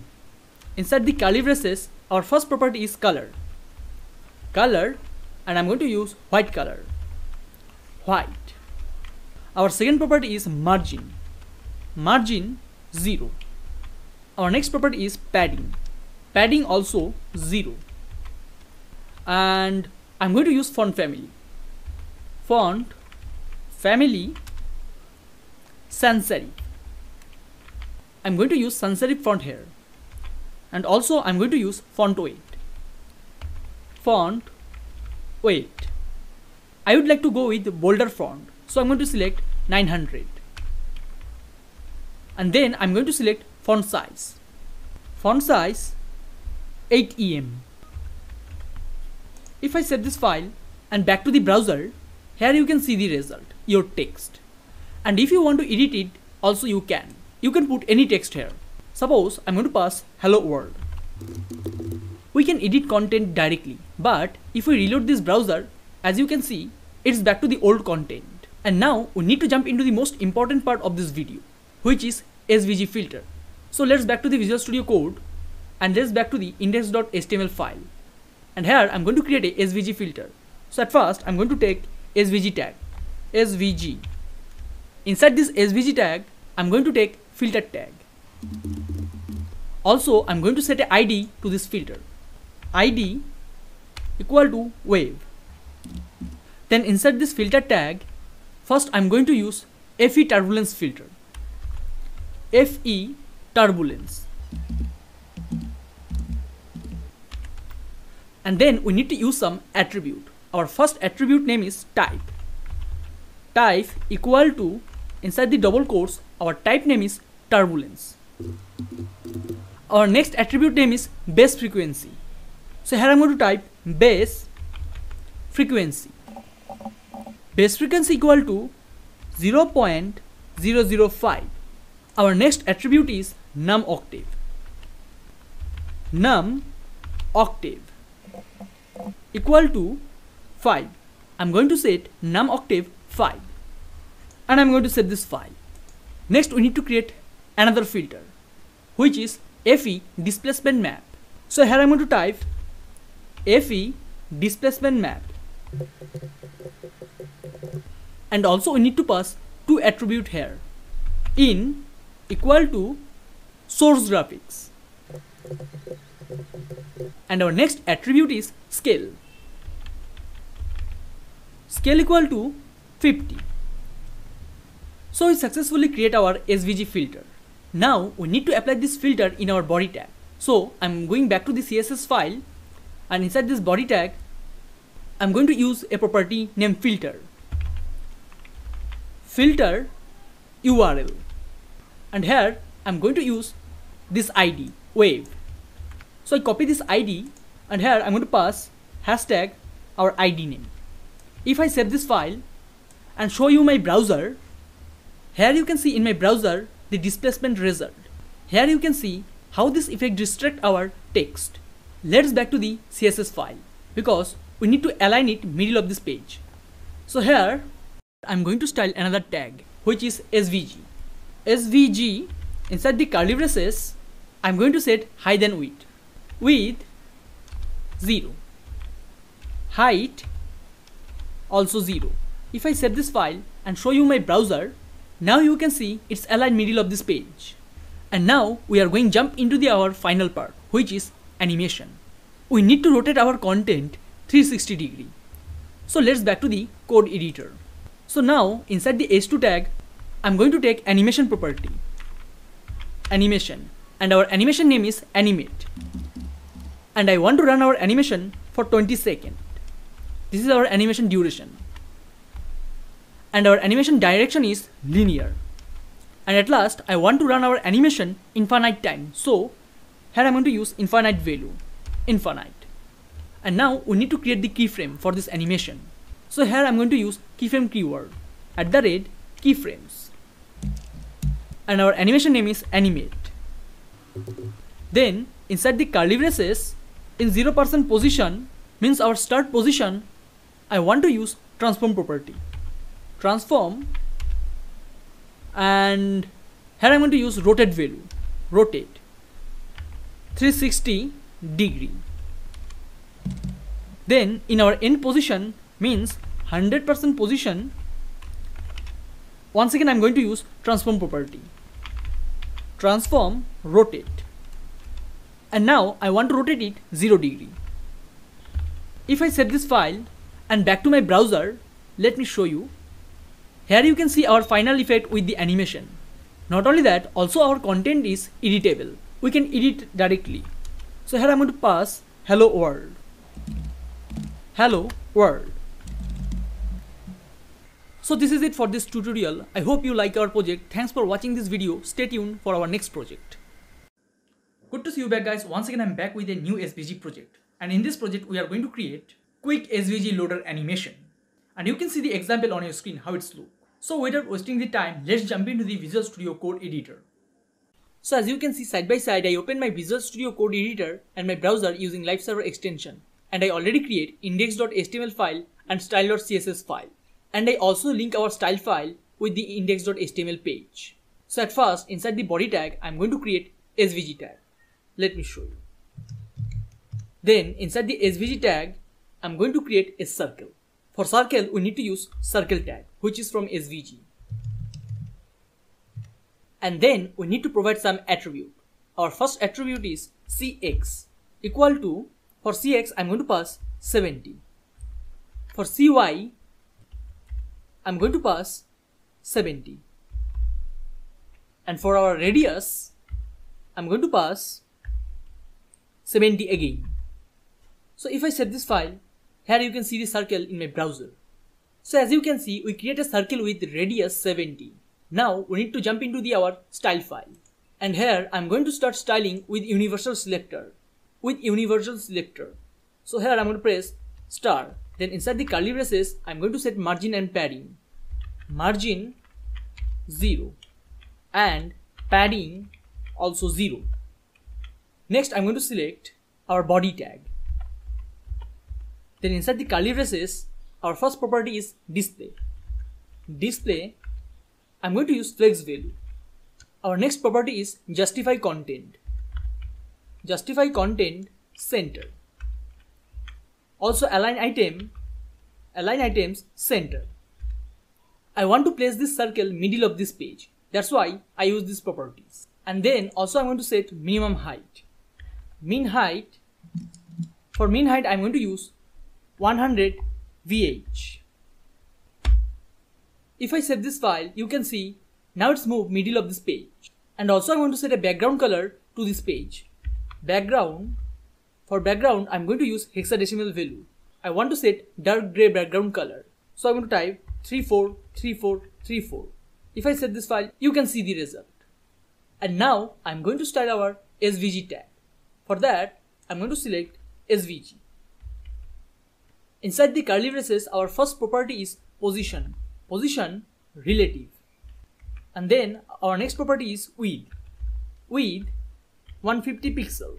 Inside the curly braces, our first property is color, color. And I'm going to use white color, white. Our second property is margin, margin zero. Our next property is padding, padding also zero. And I'm going to use font family, font family sans serif. I'm going to use sans serif font here, and also I'm going to use font weight, font, wait, I would like to go with bolder font. So I'm going to select nine hundred. And then I'm going to select font size. Font size eight E M. If I save this file and back to the browser, here you can see the result, your text. And if you want to edit it, also you can. You can put any text here. Suppose I'm going to pass hello world. We can edit content directly, but if we reload this browser, as you can see, it's back to the old content. And now we need to jump into the most important part of this video, which is S V G filter. So let's back to the Visual Studio code and let's back to the index dot H T M L file. And here I'm going to create a S V G filter. So at first I'm going to take S V G tag, S V G. Inside this S V G tag, I'm going to take filter tag. Also, I'm going to set an I D to this filter. I D equal to wave. Then inside this filter tag, first I'm going to use F E turbulence filter. F E turbulence. And then we need to use some attribute. Our first attribute name is type. Type equal to, inside the double quotes, our type name is turbulence. Our next attribute name is base frequency. So here I'm going to type base frequency. Base frequency equal to zero point zero zero five. Our next attribute is num octave. Num octave equal to five. I'm going to set num octave five, and I'm going to set this file. Next we need to create another filter, which is F E displacement map. So here I'm going to type F E displacement map, and also we need to pass two attribute here, in equal to source graphics, and our next attribute is scale. Scale equal to fifty. So we successfully create our S V G filter. Now we need to apply this filter in our body tag. So I'm going back to the C S S file, and inside this body tag, I'm going to use a property named filter. Filter U R L. And here I'm going to use this I D, wave. So I copy this I D, and here I'm going to pass hashtag our I D name. If I save this file and show you my browser, here you can see in my browser the displacement result. Here you can see how this effect distracts our text. Let's back to the C S S file, because we need to align it middle of this page. So here I'm going to style another tag, which is S V G. S V G, inside the curly braces, I'm going to set height and width. Width zero. Height also zero. If I save this file and show you my browser, now you can see it's aligned middle of this page. And now we are going jump into the our final part, which is animation. We need to rotate our content three hundred sixty degree. So let's back to the code editor. So now inside the H two tag, I'm going to take animation property, animation, and our animation name is animate. And I want to run our animation for twenty seconds. This is our animation duration. And our animation direction is linear. And at last, I want to run our animation infinite time. So here I'm going to use infinite value, infinite. And now we need to create the keyframe for this animation. So here I'm going to use keyframe keyword, at the rate keyframes. And our animation name is animate. Then inside the curly braces, in zero percent position, means our start position, I want to use transform property. Transform, and here I'm going to use rotate value, rotate three hundred sixty degree. Then in our end position, means one hundred percent position, once again I'm going to use transform property, transform rotate, and now I want to rotate it zero degree. If I save this file and back to my browser, let me show you. Here you can see our final effect with the animation. Not only that, also our content is editable. We can edit directly. So here I'm going to pass hello world. Hello world. So this is it for this tutorial. I hope you like our project. Thanks for watching this video. Stay tuned for our next project. Good to see you back, guys. Once again, I'm back with a new S V G project, and in this project we are going to create quick S V G loader animation, and you can see the example on your screen how it's look. So without wasting the time, let's jump into the Visual Studio code editor. So as you can see, side by side I open my Visual Studio code editor and my browser using live server extension, and I already create index dot H T M L file and style dot C S S file. And I also link our style file with the index dot H T M L page. So at first, inside the body tag, I'm going to create S V G tag. Let me show you. Then inside the S V G tag, I'm going to create a circle. For circle, we need to use circle tag, which is from S V G. And then we need to provide some attribute. Our first attribute is C X equal to, for C X, I'm going to pass seventy. For C Y, I'm going to pass seventy, and for our radius I'm going to pass seventy again. So if I save this file, here you can see the circle in my browser. So as you can see, we create a circle with radius seventy. Now we need to jump into the our style file, and here I'm going to start styling with universal selector, with universal selector. So here I'm going to press star. Then inside the curly braces, I'm going to set margin and padding. Margin zero and padding also zero. Next, I'm going to select our body tag. Then inside the curly braces, our first property is display. Display, I'm going to use flex value. Our next property is justify content. Justify content center. Also align item, align items center. I want to place this circle middle of this page. That's why I use these properties. And then also I'm going to set minimum height. Mean height, for mean height I'm going to use one hundred V H. If I save this file, you can see now it's moved middle of this page. And also I'm going to set a background color to this page. Background. For background, I'm going to use hexadecimal value. I want to set dark gray background color. So I'm going to type three four three four three four. If I set this file, you can see the result. And now I'm going to style our S V G tag. For that, I'm going to select S V G. Inside the curly braces, our first property is position. Position relative. And then our next property is width. Width one hundred fifty pixels.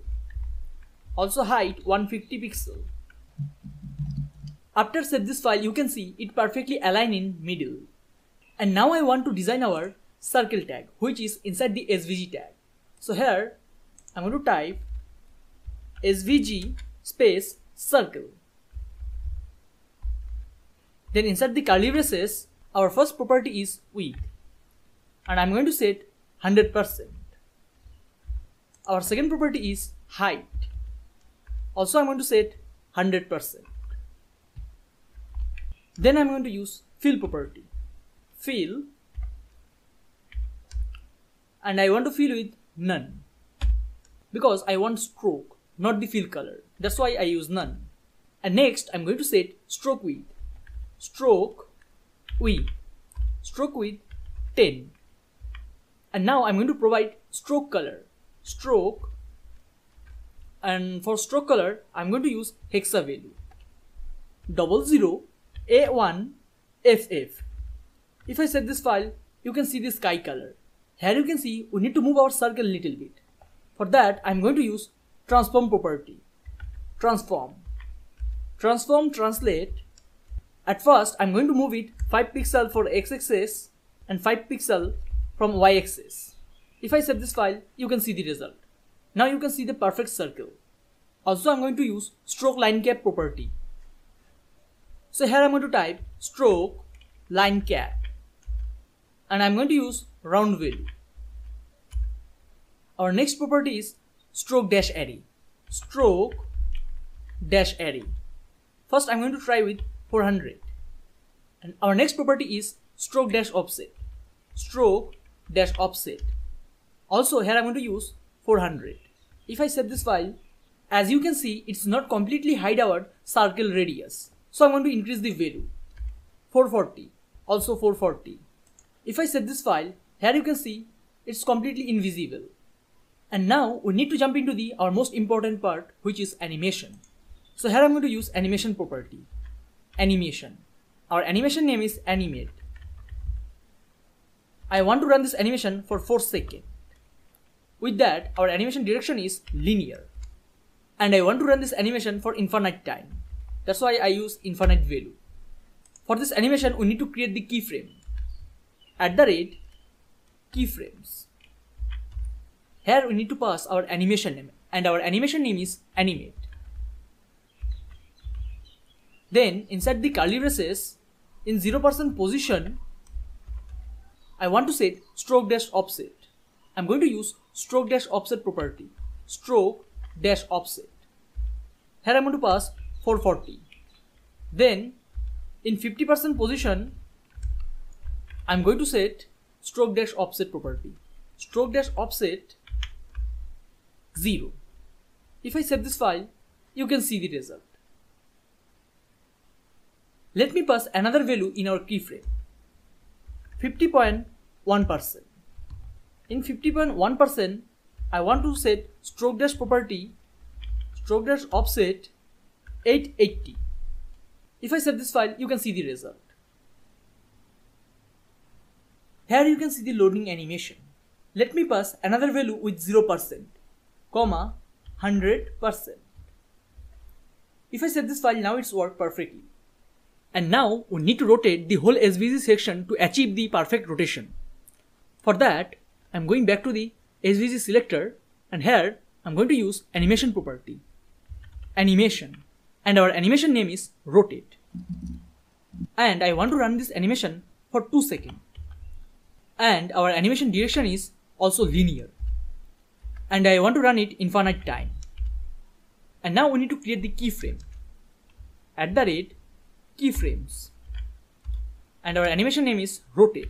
Also height one hundred fifty pixel. After save this file, you can see it perfectly align in middle. And now I want to design our circle tag, which is inside the S V G tag. So here I'm going to type S V G space circle. Then inside the curly braces, our first property is width, and I'm going to set one hundred percent. Our second property is height. Also, I'm going to set one hundred percent. Then I'm going to use fill property. Fill. And I want to fill with none, because I want stroke, not the fill color. That's why I use none. And next, I'm going to set stroke width. Stroke width. Stroke width ten. And now I'm going to provide stroke color. Stroke. And for stroke color, I'm going to use hexa value. double zero A one F F. If I set this file, you can see the sky color. Here you can see we need to move our circle a little bit. For that, I'm going to use transform property. Transform. Transform translate. At first, I'm going to move it five pixel for x-axis and five pixel from y-axis. If I save this file, you can see the result. Now you can see the perfect circle. Also, I'm going to use stroke line cap property. So here I'm going to type stroke line cap, and I'm going to use round value. Our next property is stroke dash array. Stroke dash array. First, I'm going to try with four hundred. And our next property is stroke dash offset. Stroke dash offset. Also, here I'm going to use four hundred. If I save this file, As you can see, it's not completely hide our circle radius. So I'm going to increase the value, four forty, also four forty. If I set this file, here you can see it's completely invisible. And now we need to jump into the our most important part, which is animation. So here I'm going to use animation property, animation. Our animation name is animate. I want to run this animation for four seconds. With that, our animation direction is linear. And I want to run this animation for infinite time. That's why I use infinite value. For this animation, we need to create the keyframe. At the rate keyframes. Here we need to pass our animation name, and our animation name is animate. Then inside the curly braces, in zero percent position, I want to set stroke dash offset. I'm going to use stroke dash offset property, stroke dash offset. Here I'm going to pass four forty. Then in fifty percent position, I'm going to set stroke dash offset property, stroke dash offset zero. If I save this file, you can see the result. Let me pass another value in our keyframe, fifty point one percent. In fifty point one percent, I want to set stroke dash property, stroke dash offset eight eighty. If I save this file, you can see the result. Here you can see the loading animation. Let me pass another value with zero percent. Comma one hundred percent. If I set this file, now it's worked perfectly. And now we need to rotate the whole S V G section to achieve the perfect rotation. For that, I'm going back to the S V G selector, and here I'm going to use animation property, animation, and our animation name is rotate. And I want to run this animation for two seconds. And our animation direction is also linear. And I want to run it infinite time. And now we need to create the keyframe, at the rate keyframes. And our animation name is rotate.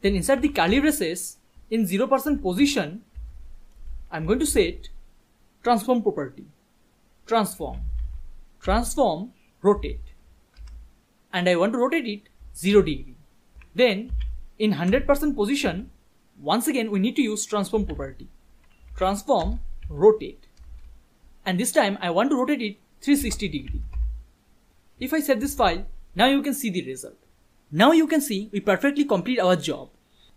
Then inside the curly braces, in zero percent position, I'm going to set transform property, transform, transform rotate. And I want to rotate it zero degree. Then in one hundred percent position, once again, we need to use transform property, transform, rotate. And this time I want to rotate it three hundred sixty degree. If I save this file, now you can see the result. Now you can see we perfectly complete our job.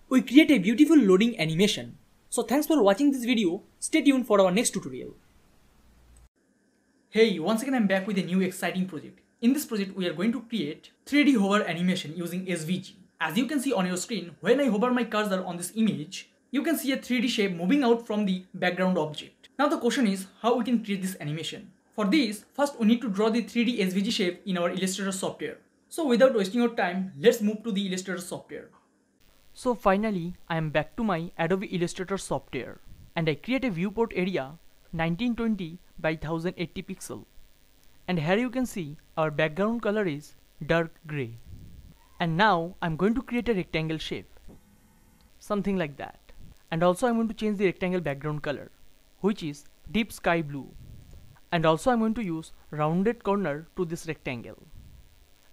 We create a beautiful loading animation. So thanks for watching this video. Stay tuned for our next tutorial. Hey, once again I'm back with a new exciting project. In this project, we are going to create three D hover animation using S V G. As you can see on your screen, when I hover my cursor on this image, you can see a three D shape moving out from the background object. Now the question is how we can create this animation. For this, first we need to draw the three D S V G shape in our Illustrator software. So without wasting your time, let's move to the Illustrator software. So finally, I am back to my Adobe Illustrator software, and I create a viewport area nineteen twenty by ten eighty pixel. And here you can see our background color is dark gray. And now I'm going to create a rectangle shape, something like that. And also I'm going to change the rectangle background color, which is deep sky blue. And also I'm going to use rounded corner to this rectangle.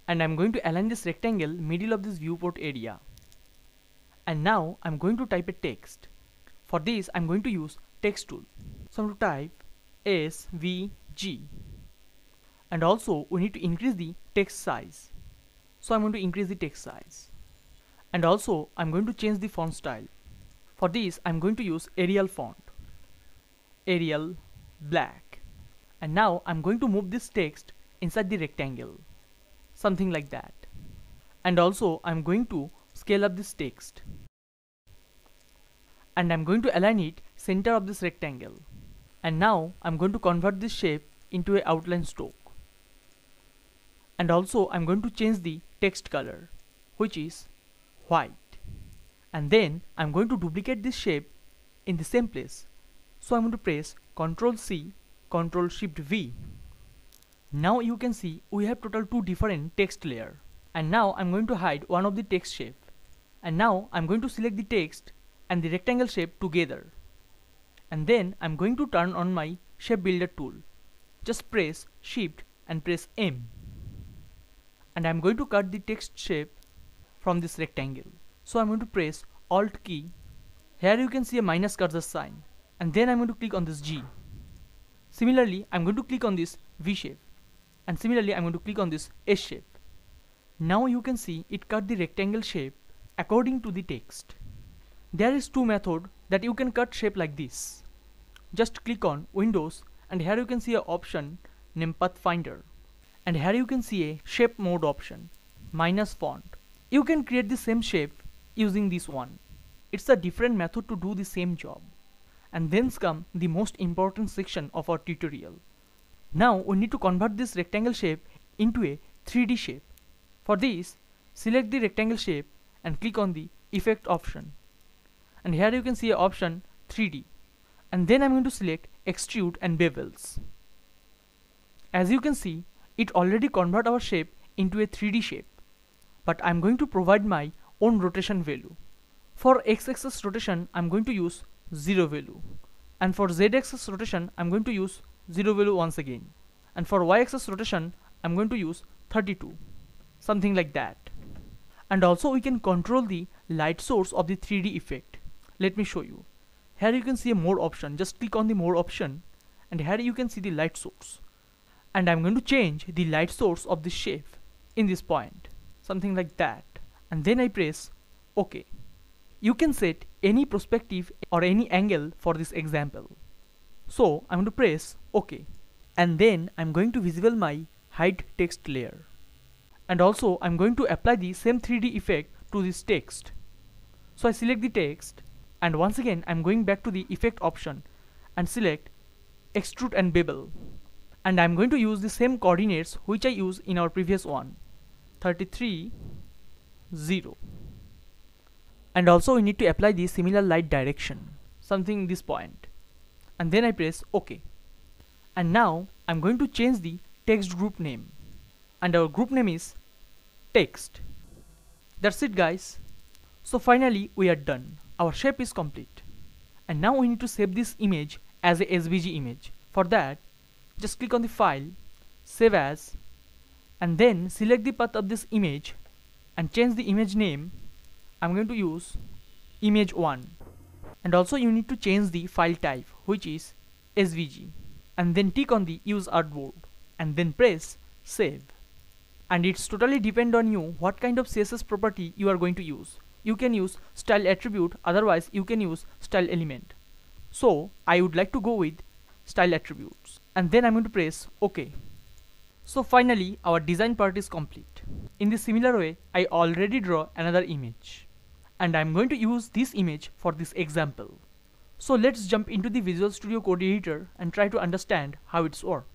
And I'm going to align this rectangle middle of this viewport area. And now I'm going to type a text. For this I'm going to use text tool. So I'm going to type S V G. And also we need to increase the text size. So I'm going to increase the text size. And also I'm going to change the font style. For this I'm going to use Arial font, Arial black. And now I'm going to move this text inside the rectangle, something like that. And also I'm going to scale up this text. And I'm going to align it center of this rectangle. And now I'm going to convert this shape into an outline stroke. And also I'm going to change the text color, which is white. And then I'm going to duplicate this shape in the same place. So I'm going to press control C, control shift V. Now you can see we have total two different text layers. And now I'm going to hide one of the text shape. And now I'm going to select the text and the rectangle shape together. and then I'm going to turn on my shape builder tool. Just press shift and press M, and I'm going to cut the text shape from this rectangle. So I'm going to press alt key. Here you can see a minus cursor sign, and then I'm going to click on this G. Similarly, I'm going to click on this V shape, and similarly I'm going to click on this S shape. Now you can see it cut the rectangle shape according to the text. There is two methods that you can cut shape like this. Just click on Windows, and here you can see an option named Pathfinder, and here you can see a shape mode option, minus font. You can create the same shape using this one. It's a different method to do the same job. And then comes the most important section of our tutorial. Now we need to convert this rectangle shape into a three D shape. For this, select the rectangle shape and click on the effect option. And here you can see option three D. And then I'm going to select extrude and bevels. As you can see, it already convert our shape into a three D shape. But I'm going to provide my own rotation value. For x-axis rotation, I'm going to use zero value, and for z-axis rotation I'm going to use zero value once again, and for y-axis rotation I'm going to use thirty-two, something like that. And also we can control the light source of the three D effect. Let me show you. Here you can see a more option. Just click on the more option, and here you can see the light source, and I'm going to change the light source of the shape in this point, something like that, and then I press OK. You can set any perspective or any angle for this example. So I'm going to press OK, and then I'm going to visible my hide text layer, and also I'm going to apply the same three D effect to this text. So I select the text, and once again I'm going back to the effect option and select extrude and bevel, and I'm going to use the same coordinates which I used in our previous one, thirty-three, zero. And also we need to apply the similar light direction, something this point, and then I press OK. And now I'm going to change the text group name, and our group name is text. That's it, guys. So finally we are done. Our shape is complete, and now we need to save this image as a S V G image. For that, just click on the file, save as, and then select the path of this image and change the image name. I'm going to use image one, and also you need to change the file type, which is S V G, and then tick on the use artboard and then press save. And it's totally depend on you what kind of C S S property you are going to use. You can use style attribute, otherwise you can use style element. So I would like to go with style attributes, and then I'm going to press OK. So finally our design part is complete. In the similar way, I already draw another image, and I'm going to use this image for this example. So let's jump into the Visual Studio Code Editor and try to understand how it's work.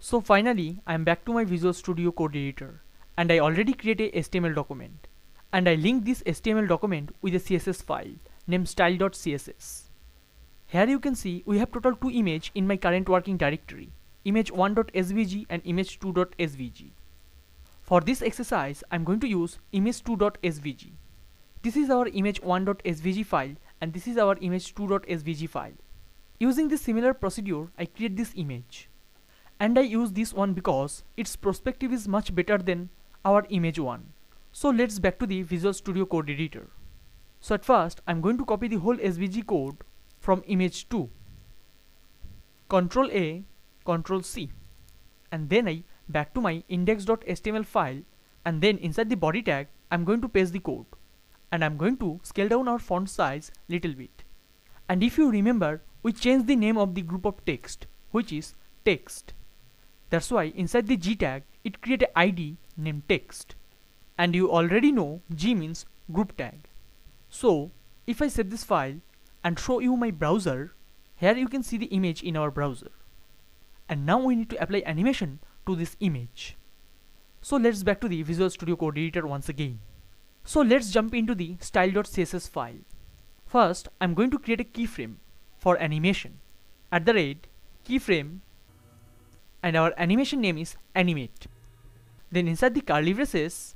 So finally I'm back to my Visual Studio Code Editor, and I already create a H T M L document, and I link this H T M L document with a C S S file named style dot C S S. Here you can see we have total two images in my current working directory, image one dot S V G and image two dot S V G. For this exercise, I'm going to use image two dot S V G. This is our image one dot S V G file, and this is our image two dot S V G file. Using this similar procedure, I create this image. And I use this one because its perspective is much better than our image one. So let's back to the Visual Studio Code Editor. So at first, I'm going to copy the whole S V G code from image two. Control A, Control C, and then I back to my index dot H T M L file, and then inside the body tag I'm going to paste the code, and I'm going to scale down our font size little bit. And if you remember, we changed the name of the group of text, which is text. That's why inside the G tag it create an I D named text, and you already know G means group tag. So if I save this file and show you my browser, here you can see the image in our browser. And now we need to apply animation to this image. So let's back to the Visual Studio Code Editor once again. So let's jump into the style dot C S S file. First, I'm going to create a keyframe for animation. At the rate keyframe, and our animation name is animate. Then inside the curly braces,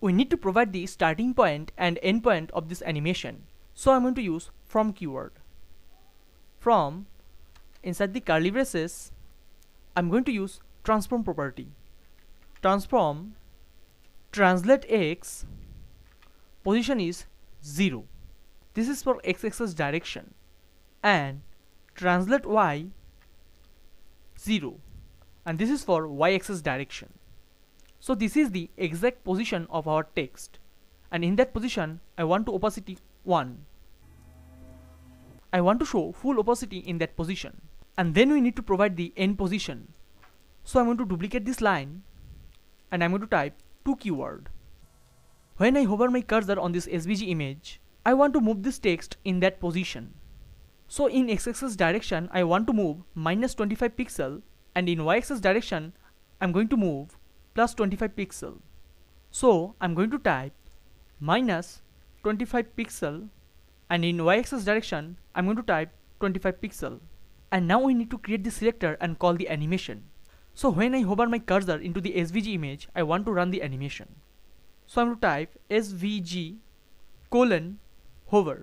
we need to provide the starting point and end point of this animation. So I'm going to use from keyword. from inside the curly braces I'm going to use transform property. Transform translate x, position is zero. This is for x-axis direction, and translate y zero, and this is for y-axis direction. So this is the exact position of our text, and in that position I want to opacity one. I want to show full opacity in that position, and then we need to provide the end position. So I'm going to duplicate this line and I'm going to type two keyword. When I hover my cursor on this S V G image, I want to move this text in that position. So in x-axis direction I want to move minus twenty-five pixel, and in y-axis direction I'm going to move plus twenty-five pixel. So I'm going to type minus twenty-five pixel, and in y-axis direction I'm going to type twenty-five pixel. And now we need to create the selector and call the animation. So when I hover my cursor into the S V G image, I want to run the animation. So I'm going to type S V G colon hover.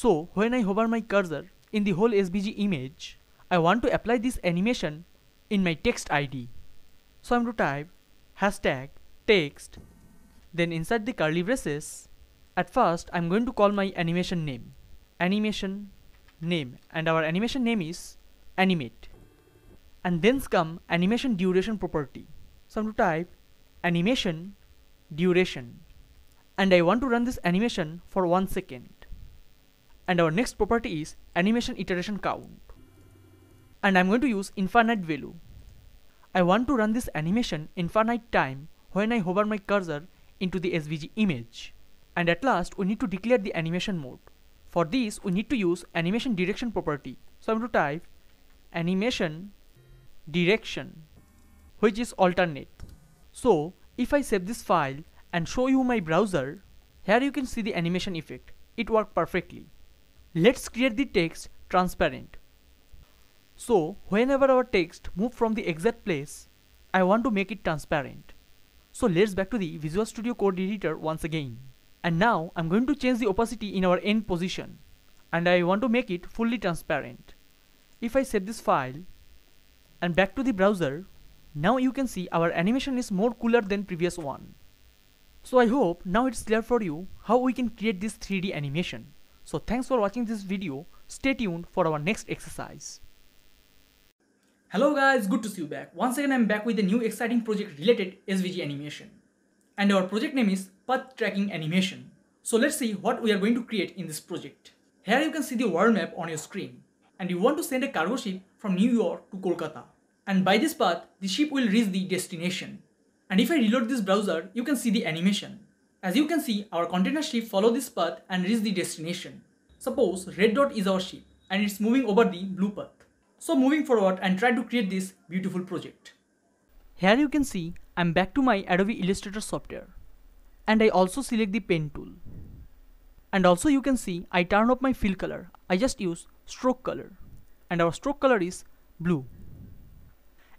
So when I hover my cursor in the whole S V G image, I want to apply this animation in my text I D. So I'm going to type hashtag text, then inside the curly braces, at first I'm going to call my animation name, animation name, and our animation name is animate, and then come animation duration property. So I'm going to type animation duration, and I want to run this animation for one second, and our next property is animation iteration count, and I'm going to use infinite value. I want to run this animation infinite time when I hover my cursor into the S V G image. And at last we need to declare the animation mode. For this we need to use animation direction property. So I'm going to type animation direction, which is alternate. So if I save this file and show you my browser, here you can see the animation effect. It worked perfectly. Let's create the text transparent. So whenever our text moves from the exact place, I want to make it transparent. So let's back to the Visual Studio code editor once again. And now I'm going to change the opacity in our end position, and I want to make it fully transparent. If I save this file and back to the browser, now you can see our animation is more cooler than previous one. So I hope now it's clear for you how we can create this three D animation. So thanks for watching this video. Stay tuned for our next exercise. Hello guys, good to see you back. Once again I'm back with a new exciting project related S V G animation. And our project name is Path Tracking Animation. So let's see what we are going to create in this project. Here you can see the world map on your screen. And you want to send a cargo ship from New York to Kolkata. And by this path, the ship will reach the destination. And if I reload this browser, you can see the animation. As you can see, our container ship follows this path and reaches the destination. Suppose red dot is our ship and it's moving over the blue path. So moving forward and try to create this beautiful project. Here you can see I'm back to my Adobe Illustrator software, and I also select the pen tool. And also you can see I turn off my fill color. I just use stroke color, and our stroke color is blue.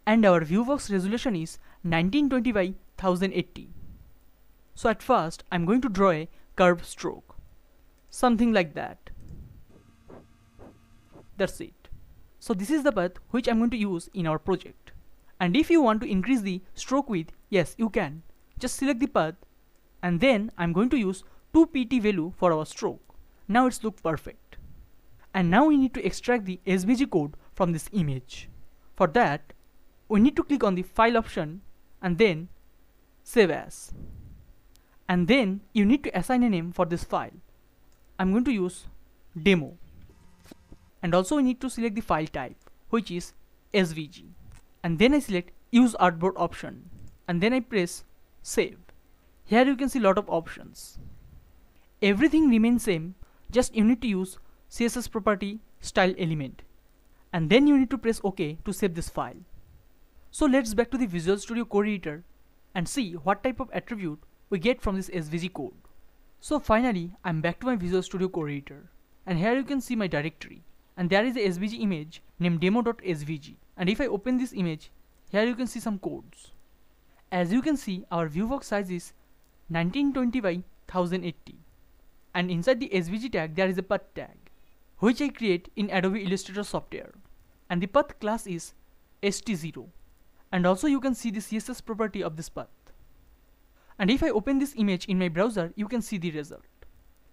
And our viewbox resolution is nineteen twenty by ten eighty. So at first I'm going to draw a curved stroke, something like that. That's it. So this is the path which I'm going to use in our project. And if you want to increase the stroke width, yes you can. Just select the path, and then I'm going to use two P T value for our stroke. Now it's look perfect. And now we need to extract the S V G code from this image. For that, we need to click on the file option and then save as. And then you need to assign a name for this file. I'm going to use demo. And also we need to select the file type, which is S V G, and then I select use artboard option, and then I press save. Here you can see lot of options. Everything remains same, just you need to use C S S property style element, and then you need to press OK to save this file. So let's back to the Visual Studio code editor and see what type of attribute we get from this S V G code. So finally I'm back to my Visual Studio code editor, and here you can see my directory. And there is a S V G image named demo dot S V G, and if I open this image, here you can see some codes. As you can see, our viewbox size is nineteen twenty by ten eighty, and inside the S V G tag there is a path tag which I create in Adobe Illustrator software, and the path class is H T zero, and also you can see the C S S property of this path. And if I open this image in my browser, you can see the result.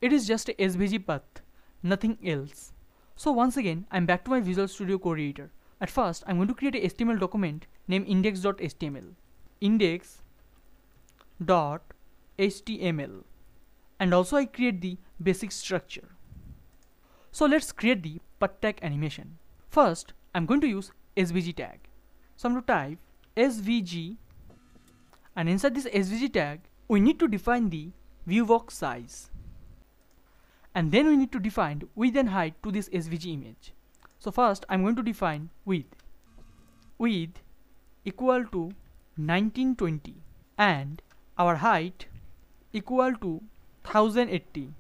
It is just a S V G path, nothing else. So once again, I'm back to my Visual Studio Code Editor. At first, I'm going to create a H T M L document named index.html, index.html, and also I create the basic structure. So let's create the path tag animation. First, I'm going to use S V G tag. So I'm going to type S V G, and inside this S V G tag, we need to define the viewbox size. And then we need to define width and height to this S V G image. So first I'm going to define width. Width equal to nineteen twenty and our height equal to ten eighty.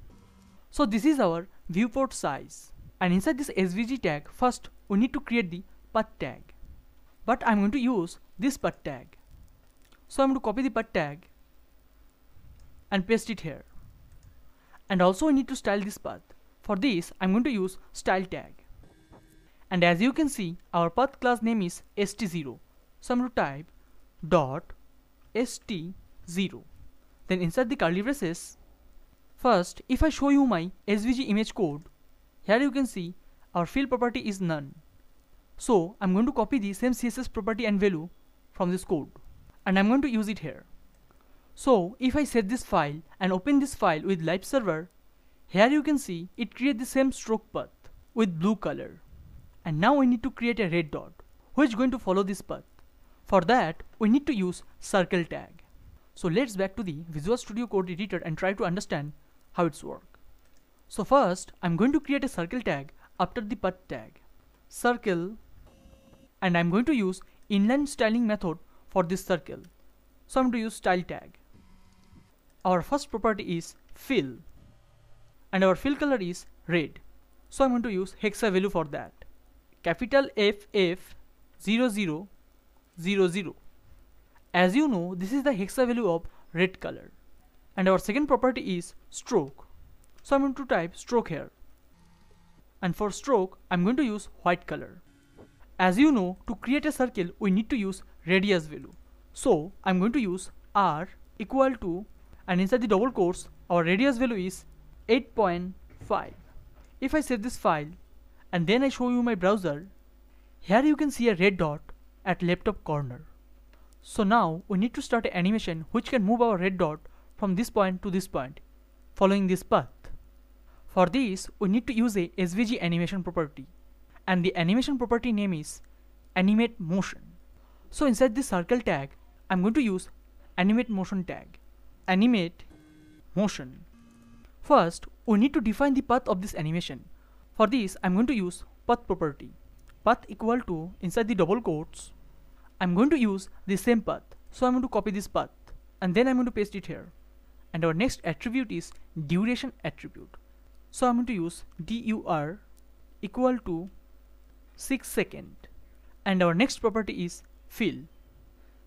So this is our viewport size. And inside this S V G tag, first we need to create the path tag. But I'm going to use this path tag. So I'm going to copy the path tag and paste it here. And also I need to style this path. For this I'm going to use style tag. And as you can see, our path class name is H T zero. So I'm going to type dot H T zero. Then inside the curly braces, first if I show you my S V G image code, here you can see our fill property is none. So I'm going to copy the same C S S property and value from this code, and I'm going to use it here. So if I set this file and open this file with live server, here you can see it creates the same stroke path with blue color. And now we need to create a red dot which is going to follow this path. For that we need to use circle tag. So let's back to the Visual Studio Code Editor and try to understand how it's work. So first I'm going to create a circle tag after the path tag, circle, and I'm going to use inline styling method for this circle. So I'm going to use style tag. Our first property is fill, and our fill color is red. So I'm going to use hexa value for that, capital F F zero zero zero zero. As you know, this is the hexa value of red color. And our second property is stroke. So I'm going to type stroke here, and for stroke I'm going to use white color. As you know, to create a circle we need to use radius value. So I'm going to use R equal to, and inside the double quotes our radius value is eight point five. If I save this file and then I show you my browser, here you can see a red dot at left top corner. So now we need to start an animation which can move our red dot from this point to this point following this path. For this we need to use a S V G animation property, and the animation property name is animate motion. So inside this circle tag I'm going to use animate motion tag, animate motion. First we need to define the path of this animation. For this I'm going to use path property, path equal to, inside the double quotes I'm going to use the same path. So I'm going to copy this path and then I'm going to paste it here. And our next attribute is duration attribute. So I'm going to use dur equal to six second, and our next property is fill,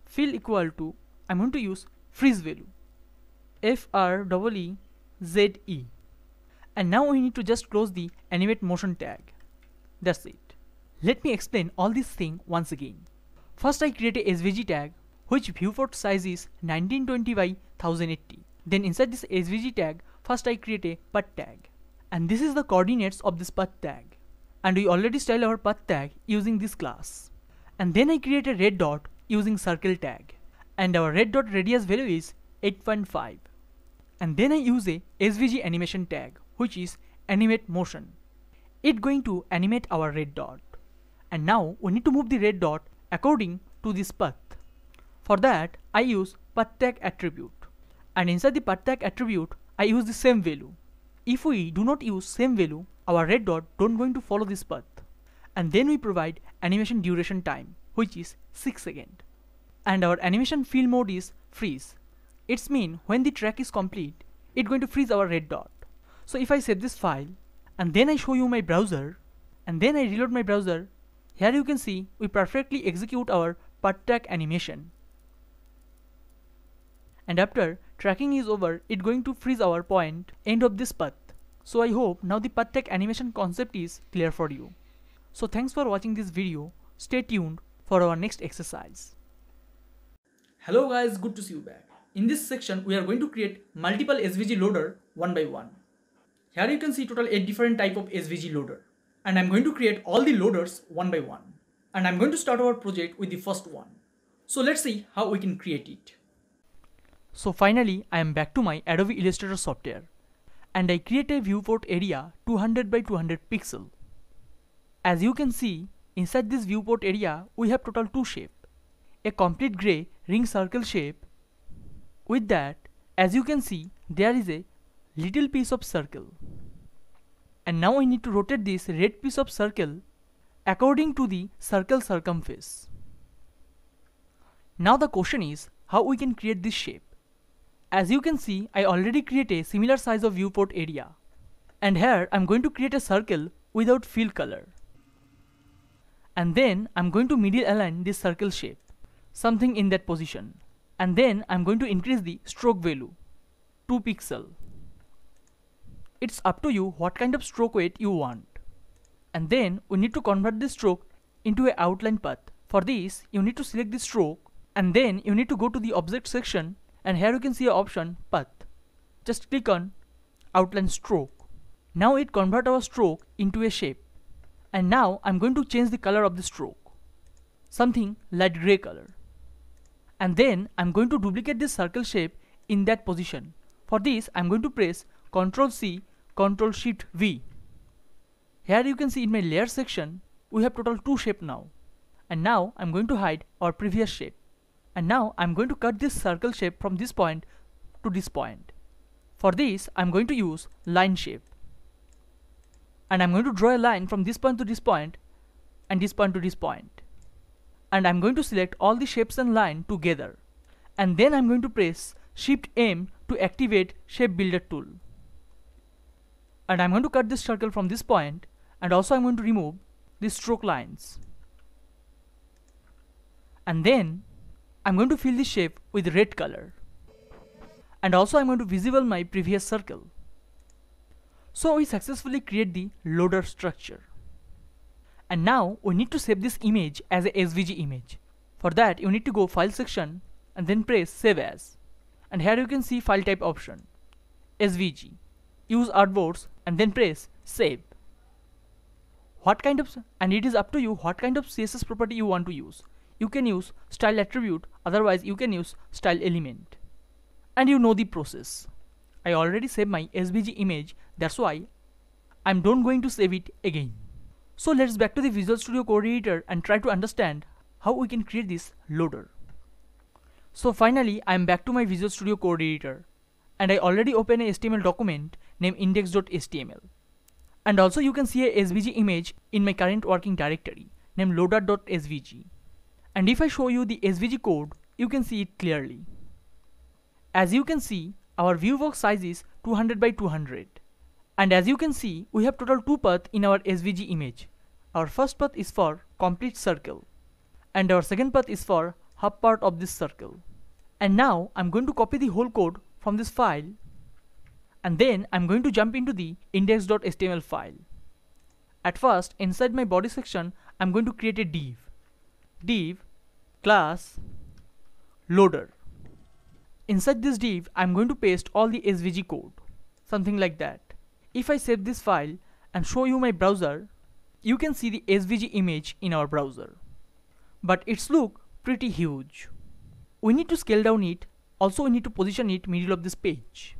fill equal to, I'm going to use freeze value, F R E E Z E. And now we need to just close the animate motion tag. That's it. Let me explain all this thing once again. First I create a S V G tag which viewport size is nineteen twenty by ten eighty. Then inside this S V G tag, first I create a path tag, and this is the coordinates of this path tag, and we already style our path tag using this class. And then I create a red dot using circle tag, and our red dot radius value is eight point five. And then I use a S V G animation tag which is animate motion. It's going to animate our red dot. And now we need to move the red dot according to this path. For that I use path tag attribute, and inside the path tag attribute I use the same value. If we do not use same value, our red dot don't going to follow this path. And then we provide animation duration time which is six seconds, and our animation fill mode is freeze. It's mean when the track is complete, it's going to freeze our red dot. So if I save this file and then I show you my browser and then I reload my browser, here you can see we perfectly execute our path tag animation. And after tracking is over, it's going to freeze our point end of this path. So I hope now the Pathak animation concept is clear for you. So thanks for watching this video. Stay tuned for our next exercise. Hello guys, good to see you back. In this section, we are going to create multiple S V G loader one by one. Here you can see total eight different type of S V G loader. And I'm going to create all the loaders one by one. And I'm going to start our project with the first one. So let's see how we can create it. So finally, I am back to my Adobe Illustrator software. And I create a viewport area two hundred by two hundred pixel. As you can see, inside this viewport area, we have total two shape. A complete gray ring circle shape. With that, as you can see, there is a little piece of circle. And now I need to rotate this red piece of circle according to the circle circumference. Now the question is how we can create this shape. As you can see, I already create a similar size of viewport area. And here I'm going to create a circle without fill color. And then I'm going to middle align this circle shape, something in that position. And then I'm going to increase the stroke value, two pixel. It's up to you what kind of stroke weight you want. And then we need to convert this stroke into an outline path. For this, you need to select the stroke and then you need to go to the object section and here you can see an option path. Just click on outline stroke. Now it convert our stroke into a shape. And now I'm going to change the color of the stroke, something light gray color. And then I'm going to duplicate this circle shape in that position. For this, I'm going to press control C, control shift V. Here you can see in my layer section, we have total two shape now. And now I'm going to hide our previous shape. And now I'm going to cut this circle shape from this point to this point. For this, I'm going to use line shape. And I'm going to draw a line from this point to this point and this point to this point. And I'm going to select all the shapes and line together. And then I'm going to press shift M to activate shape builder tool. And I'm going to cut this circle from this point and also I'm going to remove the stroke lines. And then I'm going to fill the shape with red color. And also I'm going to visible my previous circle. So we successfully create the loader structure. And now we need to save this image as a S V G image. For that you need to go file section and then press save as. And here you can see file type option, S V G, use artboards and then press save. What kind of, and it is up to you what kind of C S S property you want to use. You can use style attribute, otherwise you can use style element. And you know the process. I already saved my S V G image, that's why I'm not going to save it again. So let's back to the Visual Studio Code Editor and try to understand how we can create this loader. So finally, I am back to my Visual Studio Code Editor and I already opened a H T M L document named index dot H T M L. And also you can see a S V G image in my current working directory named loader dot S V G. And if I show you the S V G code, you can see it clearly. As you can see, our viewbox size is two hundred by two hundred. And as you can see, we have total two paths in our S V G image. Our first path is for complete circle and our second path is for half part of this circle. And now I'm going to copy the whole code from this file and then I'm going to jump into the index dot H T M L file. At first, inside my body section, I'm going to create a div, div class loader. Inside this div, I'm going to paste all the S V G code, something like that. If I save this file and show you my browser, you can see the S V G image in our browser. But its look pretty huge. We need to scale down it, also we need to position it middle of this page.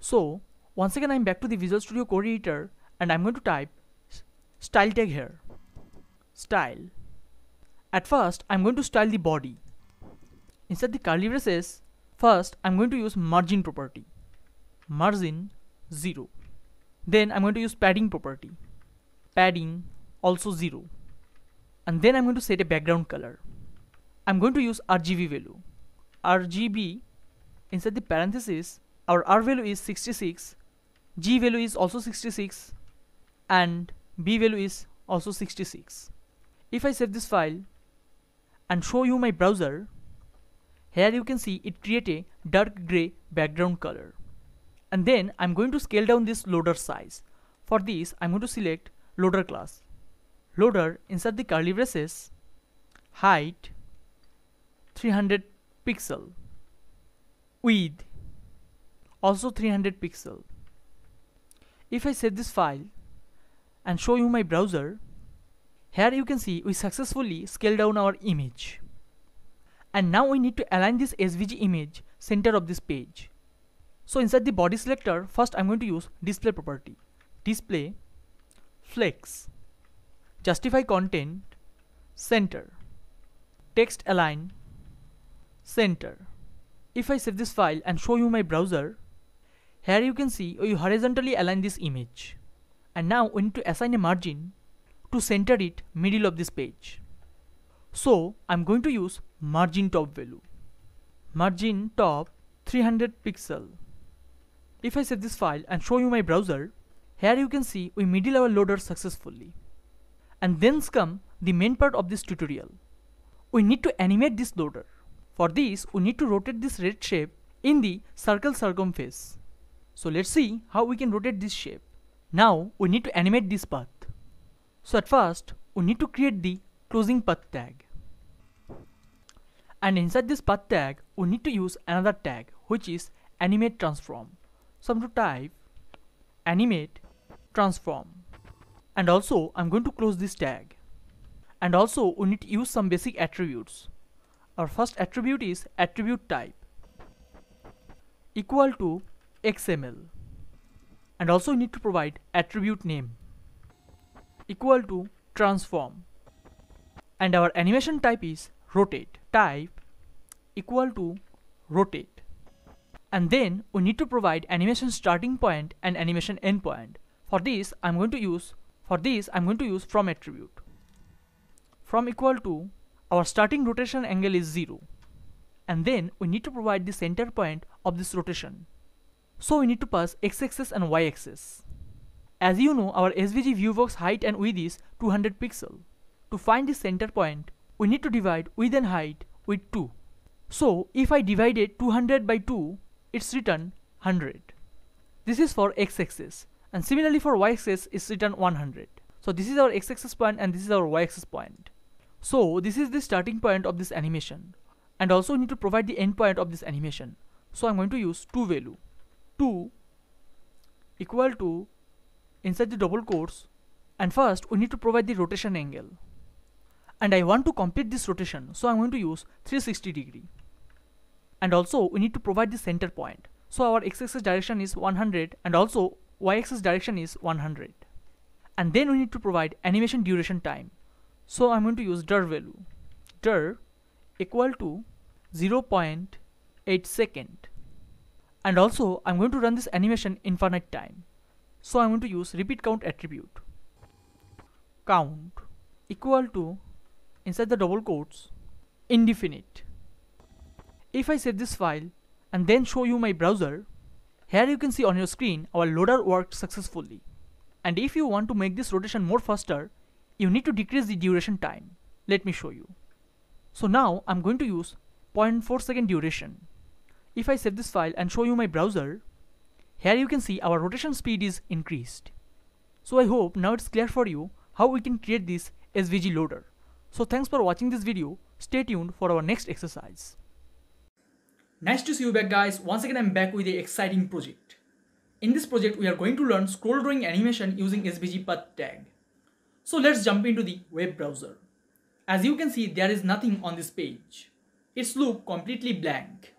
So once again I'm back to the Visual Studio Code Editor and I'm going to type style tag here, style. At first I'm going to style the body. Inside the curly braces, first I'm going to use margin property, margin zero. Then I'm going to use padding property, padding also zero. And then I'm going to set a background color. I'm going to use R G B value, R G B, inside the parenthesis, our R value is sixty-six, G value is also sixty-six, and B value is also sixty-six. If I save this file and show you my browser, here you can see it create a dark gray background color. and then I'm going to scale down this loader size. For this, I'm going to select loader class. Loader, inside the curly braces, height three hundred pixel, width also three hundred pixel. If I save this file and show you my browser, here you can see we successfully scaled down our image. And now we need to align this S V G image center of this page. So inside the body selector, first I'm going to use display property. Display, flex, justify content, center, text align, center. If I save this file and show you my browser, here you can see we horizontally align this image. And now we need to assign a margin to center it middle of this page. So I'm going to use margin top value. Margin top three hundred pixel. If I save this file and show you my browser, here you can see we middle our loader successfully. And then comes the main part of this tutorial. We need to animate this loader. For this, we need to rotate this red shape in the circle circumface. So let's see how we can rotate this shape. Now we need to animate this path. So at first, we need to create the closing path tag. And inside this path tag, we need to use another tag, which is animate transform. So I'm going to type animate transform. And also I'm going to close this tag. And also we need to use some basic attributes. Our first attribute is attribute type equal to X M L. And also we need to provide attribute name equal to transform. And our animation type is rotate. Type equal to rotate. And then we need to provide animation starting point and animation end point. For this I'm going to use for this I'm going to use from attribute. From equal to our starting rotation angle is zero. And then we need to provide the center point of this rotation. So we need to pass x-axis and y-axis. As you know, our S V G viewbox height and width is two hundred pixel. To find the center point, we need to divide width and height with two. So if I divided two hundred by two, it's written one hundred. This is for x-axis, and similarly for y-axis is written one hundred. So this is our x-axis point and this is our y-axis point. So this is the starting point of this animation. And also need to provide the end point of this animation. So I'm going to use two value. two equal to, inside the double quotes, and first we need to provide the rotation angle. And I want to complete this rotation, so I'm going to use three hundred sixty degree. And also we need to provide the center point. So our x-axis direction is one hundred and also y-axis direction is one hundred. And then we need to provide animation duration time. So I'm going to use dir value. Dir equal to zero point eight second. And also I'm going to run this animation infinite time. So I'm going to use repeat count attribute. Count equal to, inside the double quotes, indefinite. If I save this file and then show you my browser, here you can see on your screen our loader worked successfully. And if you want to make this rotation more faster, you need to decrease the duration time. Let me show you. So now I'm going to use zero point four second duration. If I save this file and show you my browser, here you can see our rotation speed is increased. So I hope now it's clear for you how we can create this S V G loader. So thanks for watching this video. Stay tuned for our next exercise. Nice to see you back, guys. Once again, I'm back with an exciting project. In this project, we are going to learn scroll drawing animation using S V G path tag. So let's jump into the web browser. As you can see, there is nothing on this page. It's look completely blank.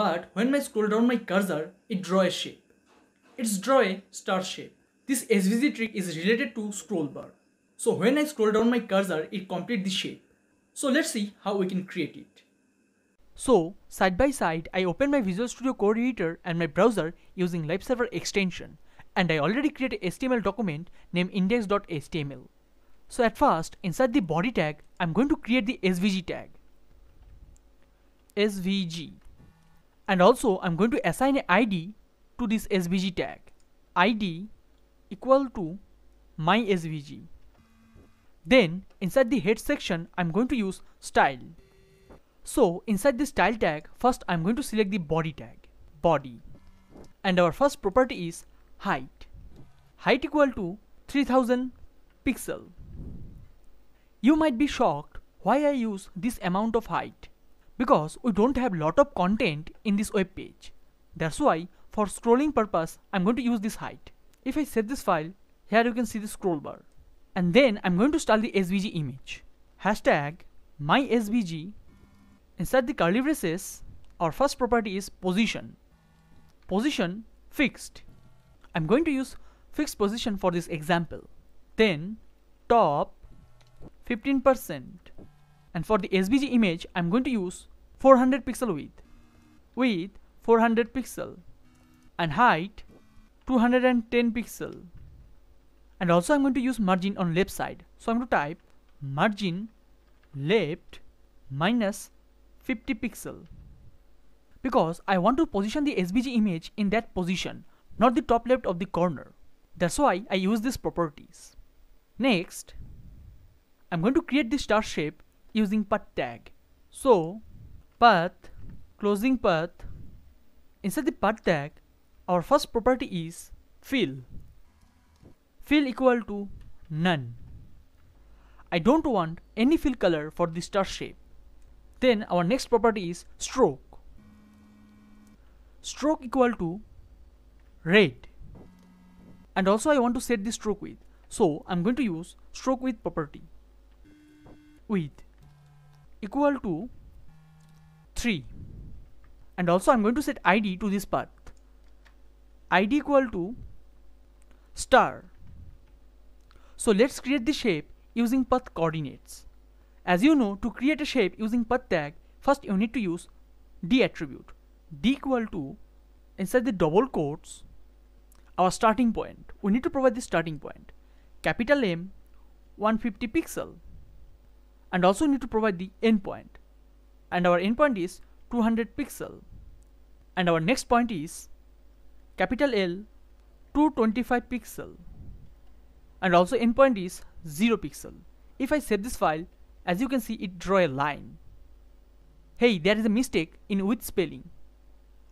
But when I scroll down my cursor, it draws a shape. It's draw a star shape. This S V G trick is related to scroll bar. So when I scroll down my cursor, it completes the shape. So let's see how we can create it. So side by side, I open my Visual Studio Code Editor and my browser using Live Server extension. And I already created an H T M L document named index dot H T M L. So at first, inside the body tag, I'm going to create the S V G tag. S V G. And also I'm going to assign an I D to this S V G tag. I D equal to my S V G. Then inside the head section, I'm going to use style. So inside the style tag, first I'm going to select the body tag. Body. and our first property is height. Height equal to three thousand pixel. You might be shocked why I use this amount of height, because we don't have lot of content in this web page. That's why for scrolling purpose I'm going to use this height. If I save this file, here you can see the scroll bar, and then I'm going to style the S V G image. Hashtag my S V G, inside the curly braces, our first property is position. Position fixed. I'm going to use fixed position for this example. Then top fifteen percent, and for the S V G image I'm going to use four hundred pixel width, width four hundred pixel, and height two hundred ten pixel. And also I'm going to use margin on left side, so I'm going to type margin left minus fifty pixel, because I want to position the S V G image in that position, not the top left of the corner. That's why I use these properties. Next, I'm going to create this star shape using path tag. So path, closing path, inside the path tag our first property is fill. Fill equal to none. I don't want any fill color for this star shape. Then our next property is stroke. Stroke equal to red. And also I want to set the stroke width, so I'm going to use stroke width property. Width equal to three. And also I'm going to set I D to this path. I D equal to star. So let's create the shape using path coordinates. As you know, to create a shape using path tag, first you need to use D attribute. D equal to, inside the double quotes, our starting point. We need to provide the starting point, capital M, one hundred fifty pixel, and also need to provide the end point, and our end point is two hundred pixel, and our next point is capital L, two hundred twenty-five pixel, and also end point is zero pixel. If I save this file, as you can see, it draw a line. Hey, there is a mistake in width spelling.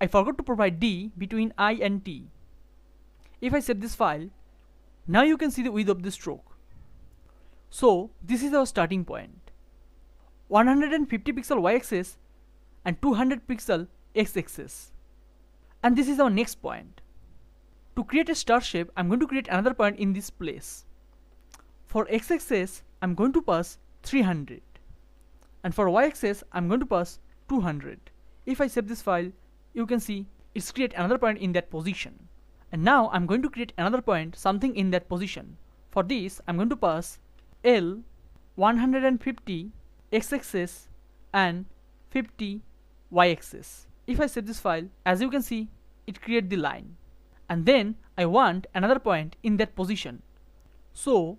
I forgot to provide D between I and T. If I save this file, now you can see the width of the stroke. So this is our starting point, one hundred fifty pixel y-axis and two hundred pixel x-axis, and this is our next point. To create a star shape, I'm going to create another point in this place. For x-axis I'm going to pass three hundred, and for y-axis I'm going to pass two hundred. If I save this file, you can see it's create another point in that position. And now I'm going to create another point, something in that position. For this I'm going to pass L, one hundred fifty x-axis and fifty y-axis. If I save this file, as you can see, it create the line. And then I want another point in that position. So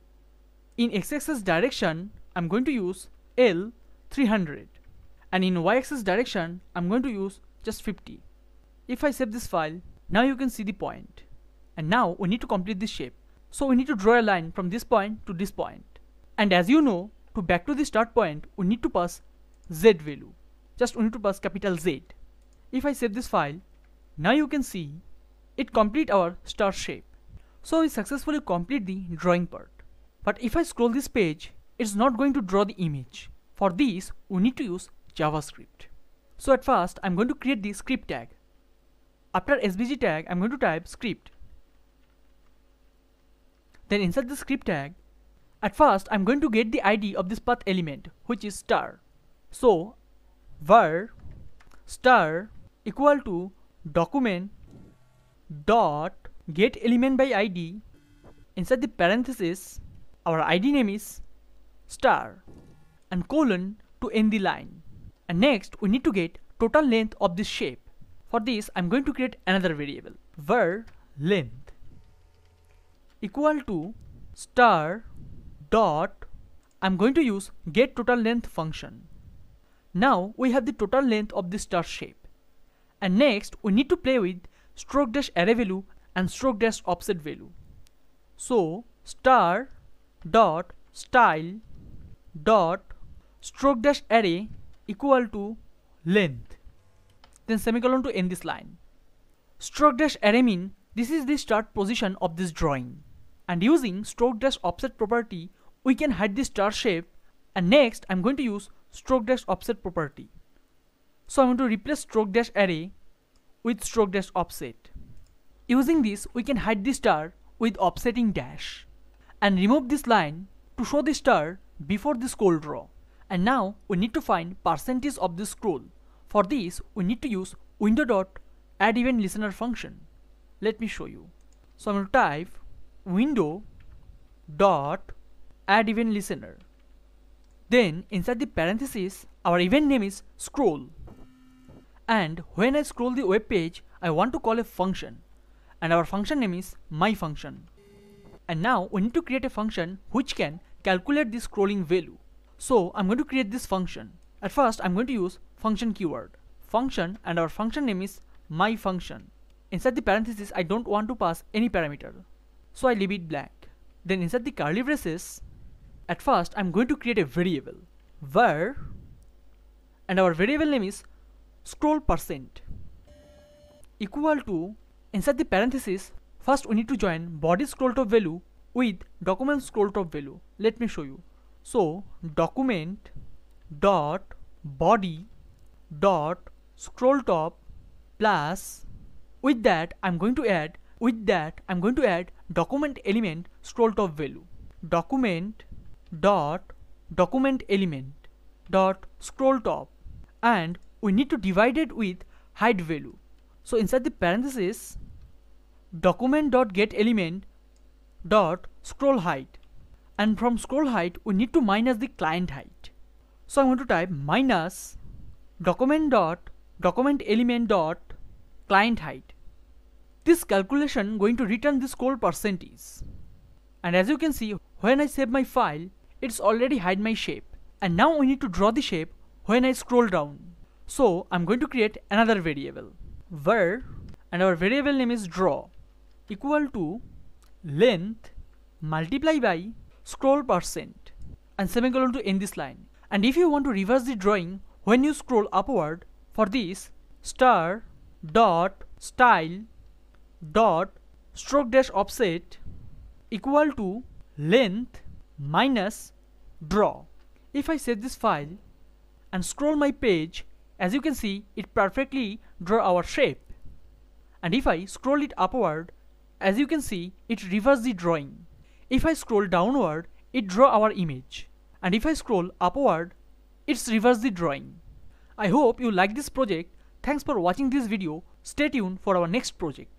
in x-axis direction I'm going to use L, three hundred, and in y-axis direction I'm going to use just fifty. If I save this file, now you can see the point. And now we need to complete this shape, so we need to draw a line from this point to this point. And as you know, to back to the start point we need to pass Z value, just we need to pass capital Z. If I save this file, now you can see it complete our star shape. So we successfully complete the drawing part. But if I scroll this page, it's not going to draw the image. For this we need to use JavaScript. So at first I'm going to create the script tag. After S V G tag I'm going to type script. Then inside the script tag, at first I'm going to get the I D of this path element, which is star. So var star equal to document dot get element by I D, inside the parenthesis our I D name is star, and colon to end the line. And next we need to get total length of this shape. For this I'm going to create another variable, var length equal to star dot, I'm going to use get total length function. Now we have the total length of this star shape. And next we need to play with stroke dash array value and stroke dash offset value. So star dot style dot stroke dash array equal to length, then semicolon to end this line. stroke dash array mean this is the start position of this drawing, and using stroke dash offset property we can hide this star shape. And next I'm going to use stroke dash offset property, so I'm going to replace stroke dash array with stroke dash offset. Using this we can hide the star with offsetting dash and remove this line to show the star before the scroll draw. And now we need to find percentage of the scroll. For this we need to use window dot add event listener function. Let me show you. So I'm going to type window dot add event listener, then inside the parenthesis our event name is scroll, and when I scroll the web page I want to call a function, and our function name is my function. And now we need to create a function which can calculate the scrolling value. So I'm going to create this function. At first I'm going to use function keyword, function, and our function name is my function. Inside the parenthesis I don't want to pass any parameter, so I leave it blank. Then inside the curly braces, at first I'm going to create a variable var, and our variable name is scroll percent equal to, inside the parenthesis first we need to join body scroll top value with document scroll top value. Let me show you. So document dot body dot scroll top plus, with that I'm going to add with that I'm going to add document element scroll top value, document dot document element dot scroll top, and we need to divide it with height value. So inside the parenthesis document dot get element dot scroll height, and from scroll height we need to minus the client height. So I'm going to type minus document dot document element dot client height. This calculation going to return the scroll percentage, and as you can see when I save my file it's already hide my shape. And now we need to draw the shape when I scroll down, so I'm going to create another variable var, and our variable name is draw equal to length multiply by scroll percent, and semicolon to end this line. And if you want to reverse the drawing when you scroll upward, for this star dot style dot stroke dash offset equal to length minus draw. If I save this file and scroll my page, as you can see it perfectly draw our shape, and if I scroll it upward, as you can see it reverse the drawing. If I scroll downward it draw our image, and if I scroll upward it's reverse the drawing. I hope you like this project. Thanks for watching this video. Stay tuned for our next project.